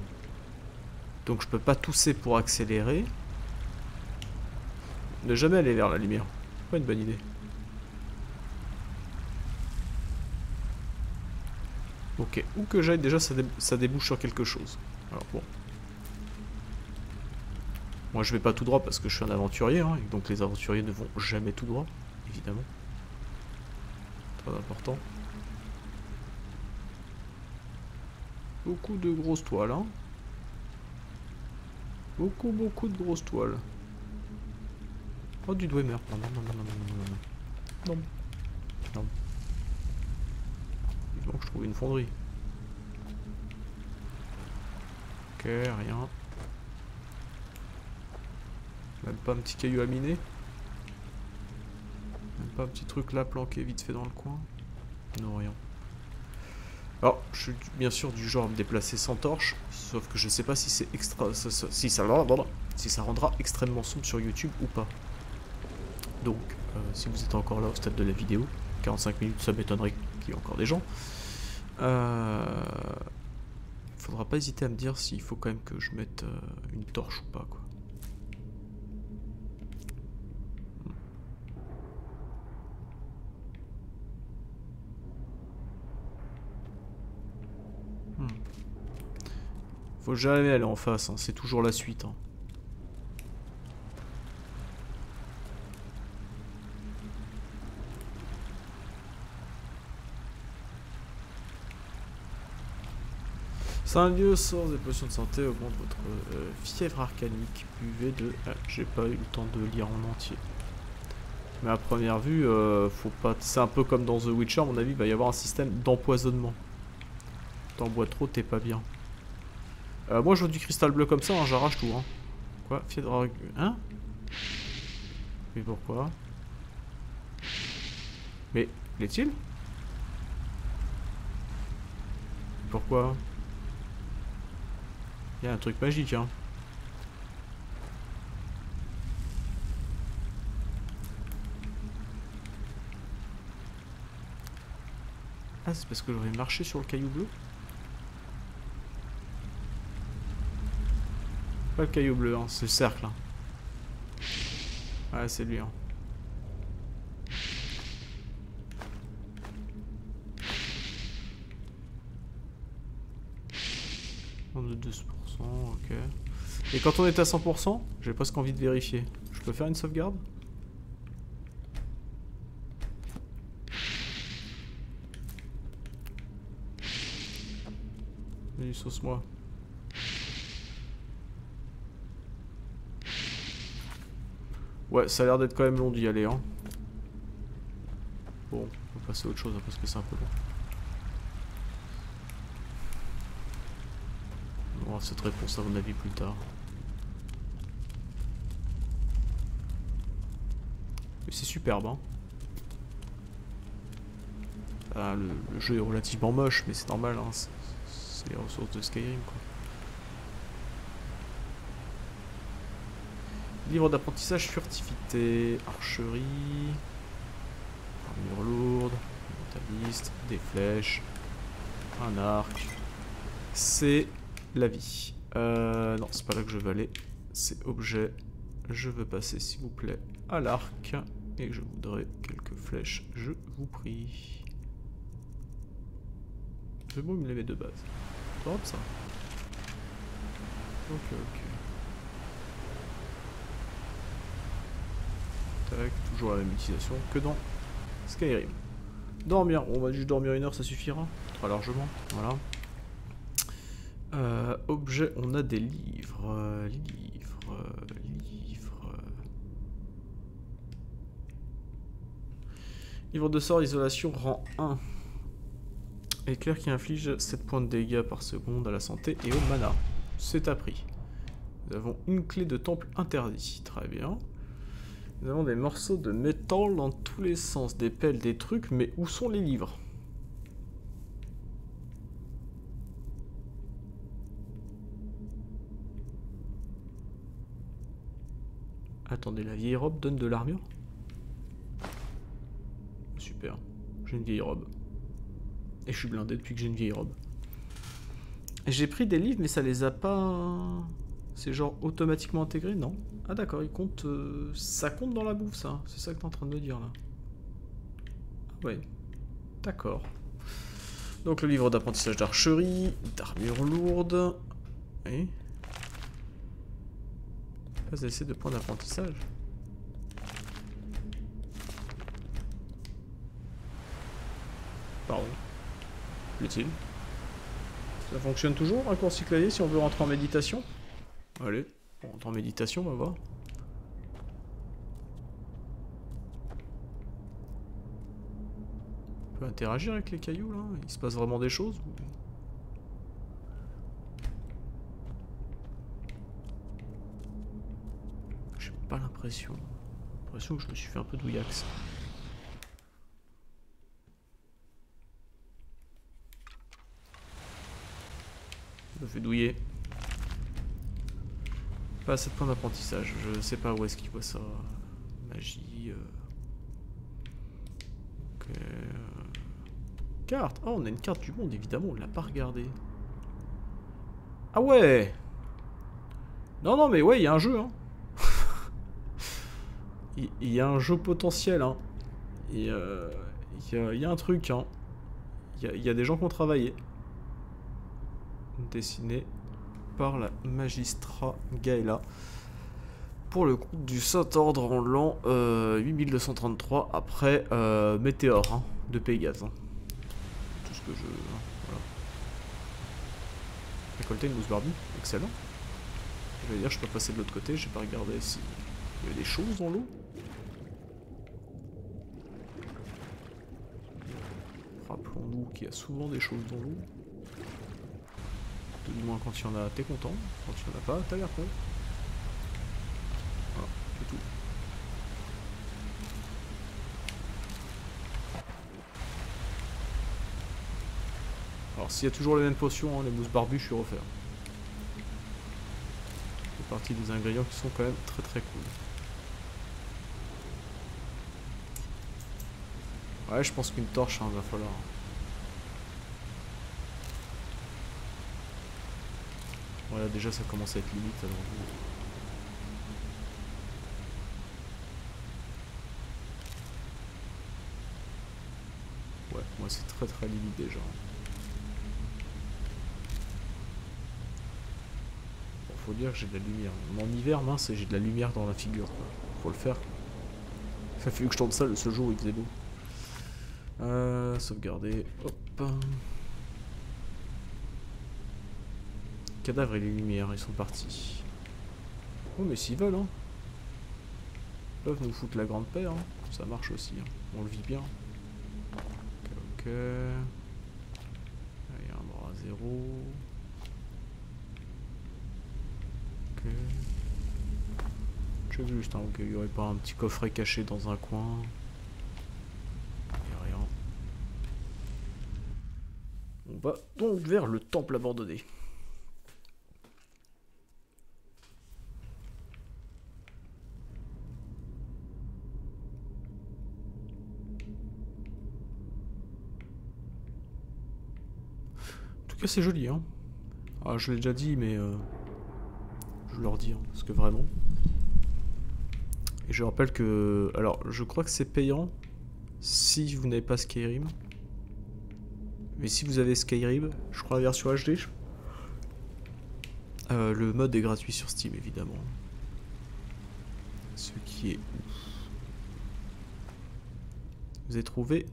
donc je peux pas tousser pour accélérer, ne jamais aller vers la lumière. Pas une bonne idée. Ok, où que j'aille déjà ça débouche sur quelque chose. Alors bon. Moi je vais pas tout droit parce que je suis un aventurier, hein, et donc les aventuriers ne vont jamais tout droit, évidemment. Très important. Beaucoup de grosses toiles, hein. Beaucoup de grosses toiles. Oh, du Dwemer. Non, non, non, non, non, non, non, non. Non. Il manque, je trouve une fonderie. Ok, rien. Même pas un petit caillou à miner. Même pas un petit truc là planqué vite fait dans le coin. Non, rien. Alors, je suis bien sûr du genre à me déplacer sans torche, sauf que je sais pas si c'est extra, si ça rendra extrêmement sombre sur YouTube ou pas. Donc, si vous êtes encore là au stade de la vidéo, 45 minutes, ça m'étonnerait qu'il y ait encore des gens. Faudra pas hésiter à me dire s'il faut quand même que je mette une torche ou pas, quoi. Faut jamais aller en face, hein. C'est toujours la suite. Hein. C'est un lieu source des potions de santé, augmente votre fièvre arcanique, buvez de... Ah, j'ai pas eu le temps de lire en entier. Mais à première vue, faut pas... C'est un peu comme dans The Witcher, à mon avis, il va y avoir un système d'empoisonnement. T'en bois trop, t'es pas bien. Moi je veux du cristal bleu comme ça, hein, j'arrache tout. Hein. Quoi Fièvre... Hein? Mais pourquoi? Mais l'est-il? Pourquoi? Il y a un truc magique, hein. Ah, c'est parce que j'aurais marché sur le caillou bleu? Pas le caillou bleu, hein, c'est le cercle. Hein. Ouais, c'est lui. Hein. De 12%, ok. Et quand on est à 100%, j'ai presque envie de vérifier. Je peux faire une sauvegarde? Vas-y, sauce-moi. Ouais, ça a l'air d'être quand même long d'y aller, hein. Bon, on va passer à autre chose, hein, parce que c'est un peu long. On aura cette réponse à mon avis plus tard. Mais c'est superbe, hein. Ah, le jeu est relativement moche, mais c'est normal, hein. C'est les ressources de Skyrim, quoi. Livre d'apprentissage, furtivité, archerie, armure lourde, mentaliste, des flèches, un arc. C'est la vie. Non, c'est pas là que je veux aller. C'est objet. Je veux passer, s'il vous plaît, à l'arc. Et je voudrais quelques flèches, je vous prie. C'est bon, il me les met de base. Hop, ça. Ok, ok. Tac, toujours la même utilisation que dans Skyrim. Dormir, on va juste dormir une heure, ça suffira. Très largement, voilà. Objet, on a des livres. Livre de sort, isolation, rang 1. Éclair qui inflige 7 points de dégâts par seconde à la santé et au mana. C'est appris. Nous avons une clé de temple interdit. Très bien. Nous avons des morceaux de métal dans tous les sens, des pelles, des trucs, mais où sont les livres? Attendez, la vieille robe donne de l'armure? Super, j'ai une vieille robe. Et je suis blindé depuis que j'ai une vieille robe. J'ai pris des livres, mais ça les a pas... C'est genre automatiquement intégré, non? Ah d'accord, il compte... ça compte dans la bouffe, ça. C'est ça que t'es en train de me dire, là. Ah ouais. D'accord. Donc le livre d'apprentissage d'archerie, d'armure lourde... Oui. Pas assez de points d'apprentissage. Pardon. Plaît-il? Ça fonctionne toujours, raccourci clavier, si on veut rentrer en méditation? Allez, on rentre en méditation, on va voir. On peut interagir avec les cailloux là? Il se passe vraiment des choses? J'ai pas l'impression. J'ai l'impression que je me suis fait un peu douillax. Je me fais douiller. Pas assez de points d'apprentissage. Je sais pas où est-ce qu'il voit ça. Magie. Ok. Carte. Oh, on a une carte du monde, évidemment, on l'a pas regardée. Ah ouais! Non, non, mais ouais, il y a un jeu, hein. Il y a un jeu potentiel, hein. Il y a un truc, hein. Il y a des gens qui ont travaillé. Dessiné par la magistrat Gaëla. Pour le compte du Saint-Ordre en l'an 8233 après Météore, hein, de Pégase. Hein. Tout ce que je... Voilà. Récolter une mousse barbie, excellent. Je veux dire, je peux passer de l'autre côté, j'ai pas regardé si... Il y avait des choses dans l'eau. Rappelons-nous qu'il y a souvent des choses dans l'eau. Du moins quand il y en a, t'es content. Quand il y en a pas, t'as l'air con. Voilà, c'est tout. Alors s'il y a toujours les mêmes potions, hein, les mousses barbues, je suis refait. C'est partie des ingrédients qui sont quand même très très cool. Ouais, je pense qu'une torche, hein, va falloir... Voilà, déjà ça commence à être limite alors. Ouais, moi c'est très très limite déjà. Bon, faut dire que j'ai de la lumière. En hiver, mince, j'ai de la lumière dans la figure, quoi. Faut le faire. Ça fait que je tourne ça ce jour où il faisait beau. Sauvegarder. Hop. Cadavres et les lumières, ils sont partis. Oh mais s'ils veulent, hein. Ils peuvent nous foutre la grande paix, hein. Ça marche aussi, hein. On le vit bien. Ok, ok. Là, il y a un bras à zéro. Ok. Je sais juste, hein, ok, il n'y aurait pas un petit coffret caché dans un coin. Il n'y a rien. On va donc vers le temple abandonné. C'est joli, hein. Ah, je l'ai déjà dit, mais je leur dis, hein, parce que vraiment. Et je rappelle que, alors, je crois que c'est payant si vous n'avez pas Skyrim. Mais si vous avez Skyrim, je crois la version HD. Le mode est gratuit sur Steam, évidemment. Ce qui est ouf. Vous avez trouvé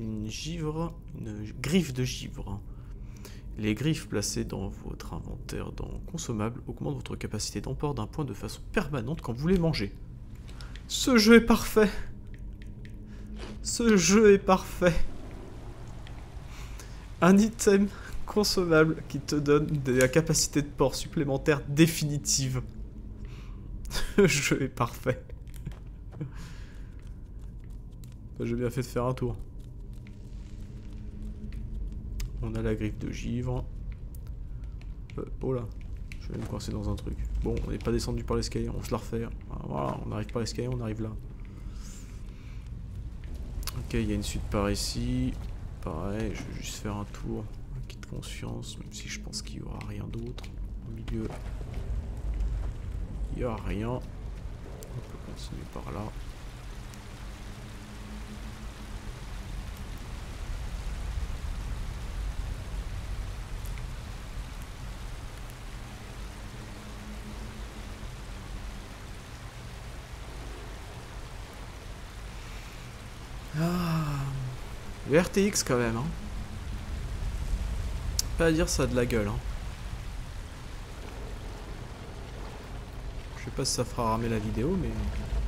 une griffe de givre. Les griffes placées dans votre inventaire dans consommable augmentent votre capacité d'emport d'un point de façon permanente quand vous les mangez. Ce jeu est parfait. Ce jeu est parfait. Un item consommable qui te donne de la capacité de port supplémentaire définitive. Ce jeu est parfait. J'ai bien fait de faire un tour. On a la griffe de givre. Oh là, je vais me coincer dans un truc. Bon, on n'est pas descendu par l'escalier, on se la refait. Voilà, on arrive par l'escalier, on arrive là. Ok, il y a une suite par ici. Pareil, je vais juste faire un tour. Un kit de conscience, même si je pense qu'il n'y aura rien d'autre. Au milieu, il n'y a rien. On peut continuer par là. Le RTX quand même, hein. Pas à dire, ça a de la gueule, hein. Je sais pas si ça fera ramer la vidéo, mais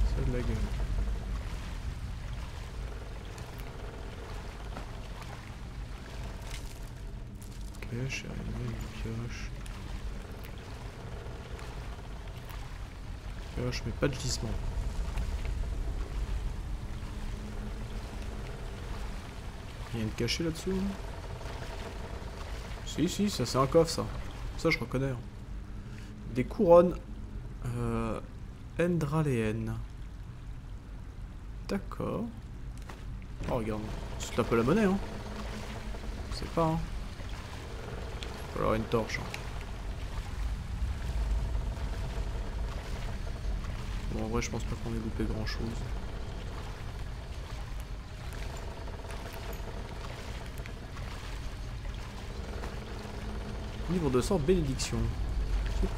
ça a de la gueule. Ok, je suis arrivé avec une pioche. je mets pas de glissement. Il y a une cachée là-dessous? Si, si, ça c'est un coffre ça. Ça je reconnais. Des couronnes. Endraléennes. D'accord. Oh regarde, c'est un peu la monnaie hein. Je sais pas hein. Il faut avoir une torche. Hein. Bon, en vrai je pense pas qu'on ait loupé grand chose. Livre de sort bénédiction. C'est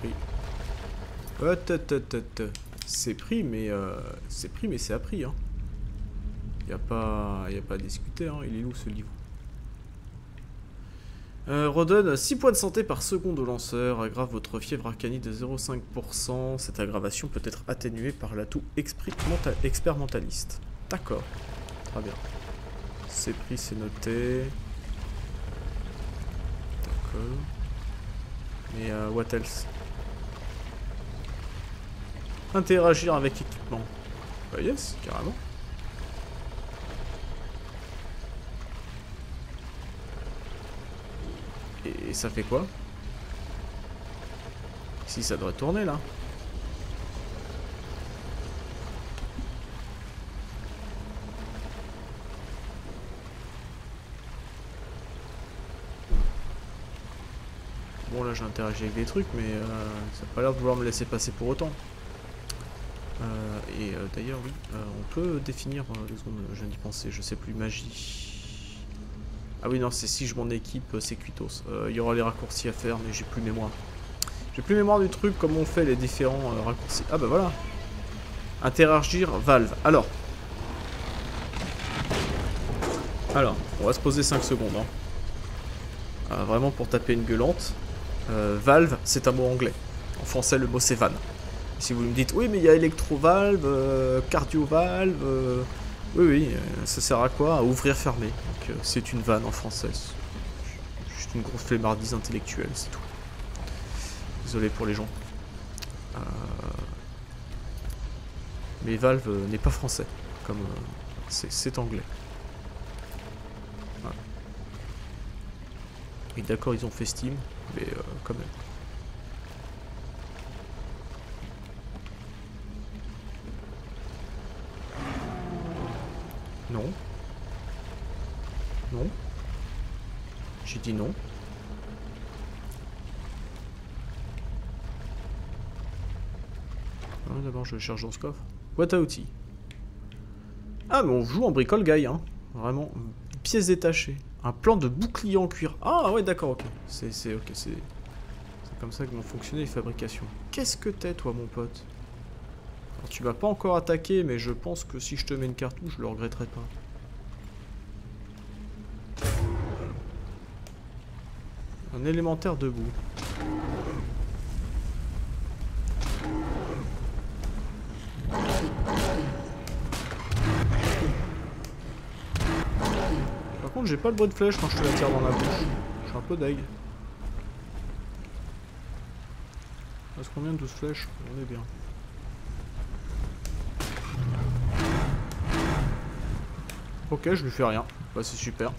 pris. C'est pris mais c'est appris hein. Y a pas à discuter hein. Il est où ce livre? Redonne 6 points de santé par seconde au lanceur, aggrave votre fièvre arcanite de 0,5%. Cette aggravation peut être atténuée par l'atout expérimentaliste. D'accord, très bien. C'est pris, c'est noté. D'accord. Mais what else? Interagir avec équipement. Bah yes, carrément. Et ça fait quoi? Si ça devrait tourner là. Bon là j'ai interagi avec des trucs mais ça n'a pas l'air de vouloir me laisser passer pour autant. D'ailleurs oui, on peut définir les ondes, je viens d'y penser, je sais plus, magie. Ah oui non, c'est si je m'en équipe, c'est cuitos. Il y aura les raccourcis à faire mais j'ai plus mémoire. J'ai plus mémoire du truc, comment on fait les différents raccourcis. Ah bah voilà. Interagir, valve. Alors, on va se poser 5 secondes. Hein. Vraiment pour taper une gueulante. Valve, c'est un mot anglais. En français le mot c'est van. Et si vous me dites, oui mais il y a électro-valve, cardio-valve... Oui, oui, ça sert à quoi? À ouvrir, fermer. Donc c'est une vanne en français. Juste une grosse flemmardise intellectuelle, c'est tout. Désolé pour les gens. Mais Valve n'est pas français, comme c'est anglais. Voilà. Oui, d'accord, ils ont fait Steam, mais quand même. Non. Non. J'ai dit non. D'abord je cherche dans ce coffre. Boîte à outils. Ah mais on joue en bricole guy hein. Vraiment. Pièces détachées. Un plan de bouclier en cuir. Ah ouais d'accord ok. C'est ok, c'est comme ça que vont fonctionner les fabrications. Qu'est-ce que t'es toi mon pote? Alors, tu vas pas encore attaquer, mais je pense que si je te mets une cartouche, je le regretterai pas. Un élémentaire debout. Par contre, j'ai pas le bruit de flèche quand je te la tire dans la bouche. Je suis un peu deg. Est-ce qu'on vient de 12 flèches? On est bien. Ok, je lui fais rien. Bah, c'est super.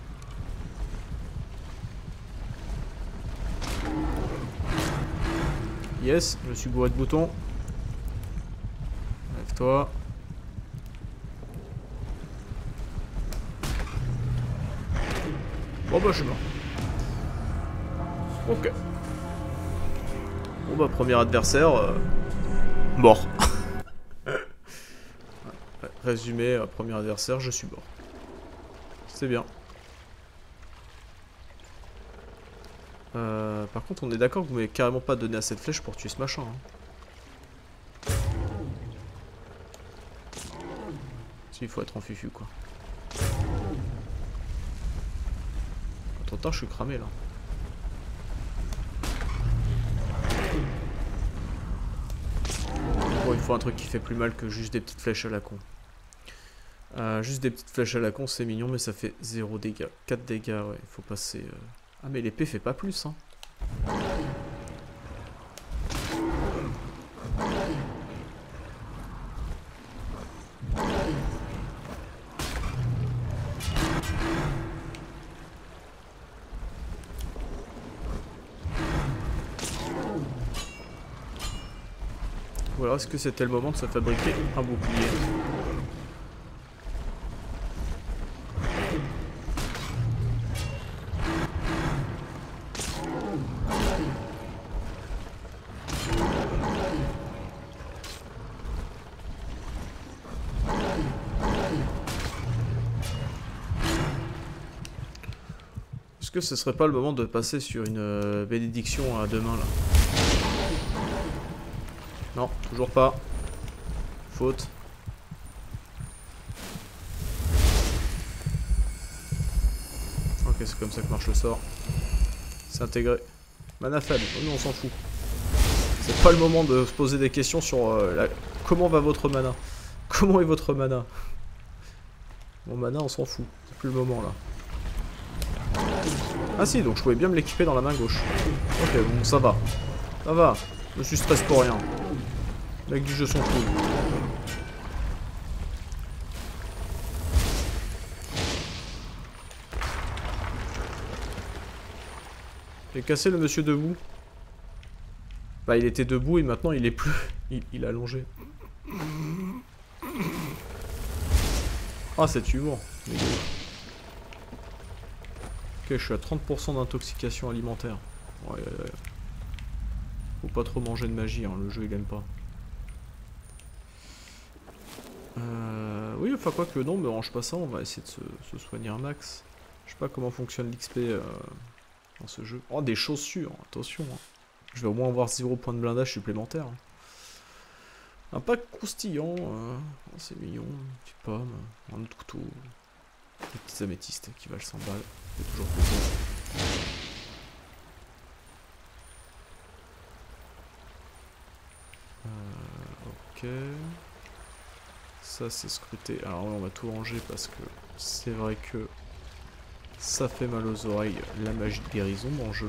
Yes, je suis bourré de boutons. Lève-toi. Bon, bah, je suis mort. Ok. Bon, bah, premier adversaire. Mort. Résumé, premier adversaire, je suis mort. C'est bien. Par contre, on est d'accord que vous m'avez carrément pas donné assez de flèches pour tuer ce machin. Hein. Si, il faut être en fufu quoi. Attends, je suis cramé là. Bon, il faut un truc qui fait plus mal que juste des petites flèches à la con. Juste des petites flèches à la con, c'est mignon, mais ça fait 0 dégâts. 4 dégâts, ouais, il faut passer... Ah, mais l'épée fait pas plus, hein. Ou alors est-ce que c'était le moment de se fabriquer un bouclier? Est-ce que ce serait pas le moment de passer sur une bénédiction à deux mains là? Non, toujours pas. Faute. Ok, c'est comme ça que marche le sort. C'est intégré. Mana faible, oh, nous on s'en fout. C'est pas le moment de se poser des questions sur comment va votre mana. Comment est votre mana? Mon mana on s'en fout, c'est plus le moment là. Ah si, donc je pouvais bien me l'équiper dans la main gauche. Ok, bon, ça va. Ça va. Je suis stressé pour rien. Les mecs du jeu sont cool. J'ai cassé le monsieur debout. Bah, il était debout et maintenant il est plus. Il a allongé. Ah, c'est humour. Ok, je suis à 30% d'intoxication alimentaire. Ouais, faut pas trop manger de magie, hein, le jeu il aime pas. Oui, enfin quoi que non, me range pas ça, on va essayer de se soigner un max. Je sais pas comment fonctionne l'XP dans ce jeu. Oh, des chaussures, attention. Hein. Je vais au moins avoir 0 points de blindage supplémentaire. Hein. Un pack croustillant, oh, c'est mignon, une petite pomme, un autre couteau. Des petits améthystes qui valent 100 balles, c'est toujours plaisir. Ok. Ça c'est scruté. Alors on va tout ranger parce que c'est vrai que ça fait mal aux oreilles la magie de guérison dans jeu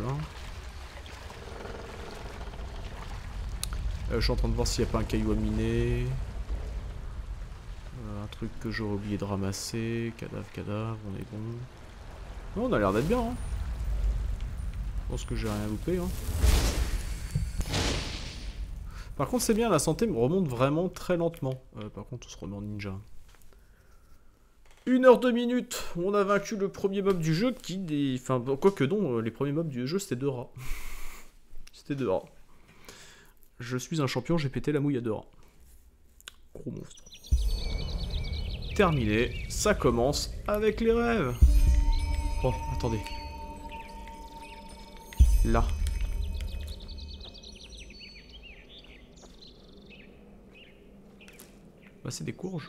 1. Je suis en train de voir s'il n'y a pas un caillou à miner. Un truc que j'aurais oublié de ramasser. Cadavre, on est bon. Non, on a l'air d'être bien. Hein. Je pense que j'ai rien loupé. Hein. Par contre c'est bien, la santé me remonte vraiment très lentement. Par contre on se remet en ninja. 1 heure 2 minutes, on a vaincu le premier mob du jeu qui... Enfin quoi que non, les premiers mobs du jeu c'était 2 rats. C'était 2 rats. Je suis un champion, j'ai pété la mouille à 2 rats. Gros monstre. Terminé, ça commence avec les rêves. Oh, attendez. Là. Bah c'est des courges.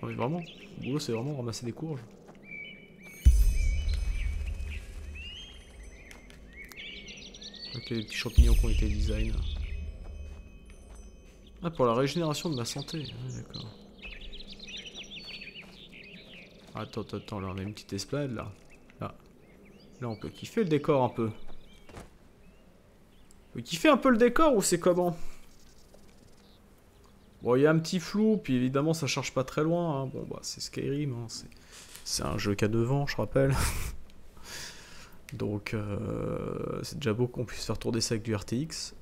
Non mais vraiment, le boulot c'est vraiment ramasser des courges. Ok, les petits champignons qui ont été design. Ah, pour la régénération de ma santé. Ah, d'accord. Attends, là on a une petite esplanade là. Là on peut kiffer le décor un peu. On peut kiffer un peu le décor ou c'est comment? Bon, il y a un petit flou, puis évidemment ça charge pas très loin. Hein. Bon, bah c'est Skyrim, hein. C'est un jeu qui a 9 ans, je rappelle. Donc c'est déjà beau qu'on puisse faire tourner ça avec du RTX.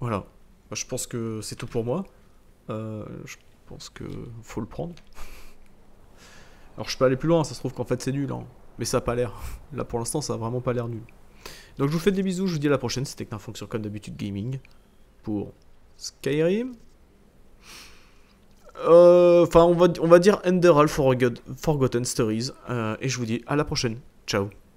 Voilà. Bah, je pense que c'est tout pour moi. Je pense que faut le prendre. Alors je peux aller plus loin, ça se trouve qu'en fait c'est nul. Hein. Mais ça a pas l'air. Là pour l'instant ça a vraiment pas l'air nul. Donc je vous fais des bisous, je vous dis à la prochaine. C'était Knarfhang sur Comme D'Habitude Gaming. Pour... Skyrim. Enfin, on va dire Enderal Forgotten Stories. Et je vous dis à la prochaine. Ciao.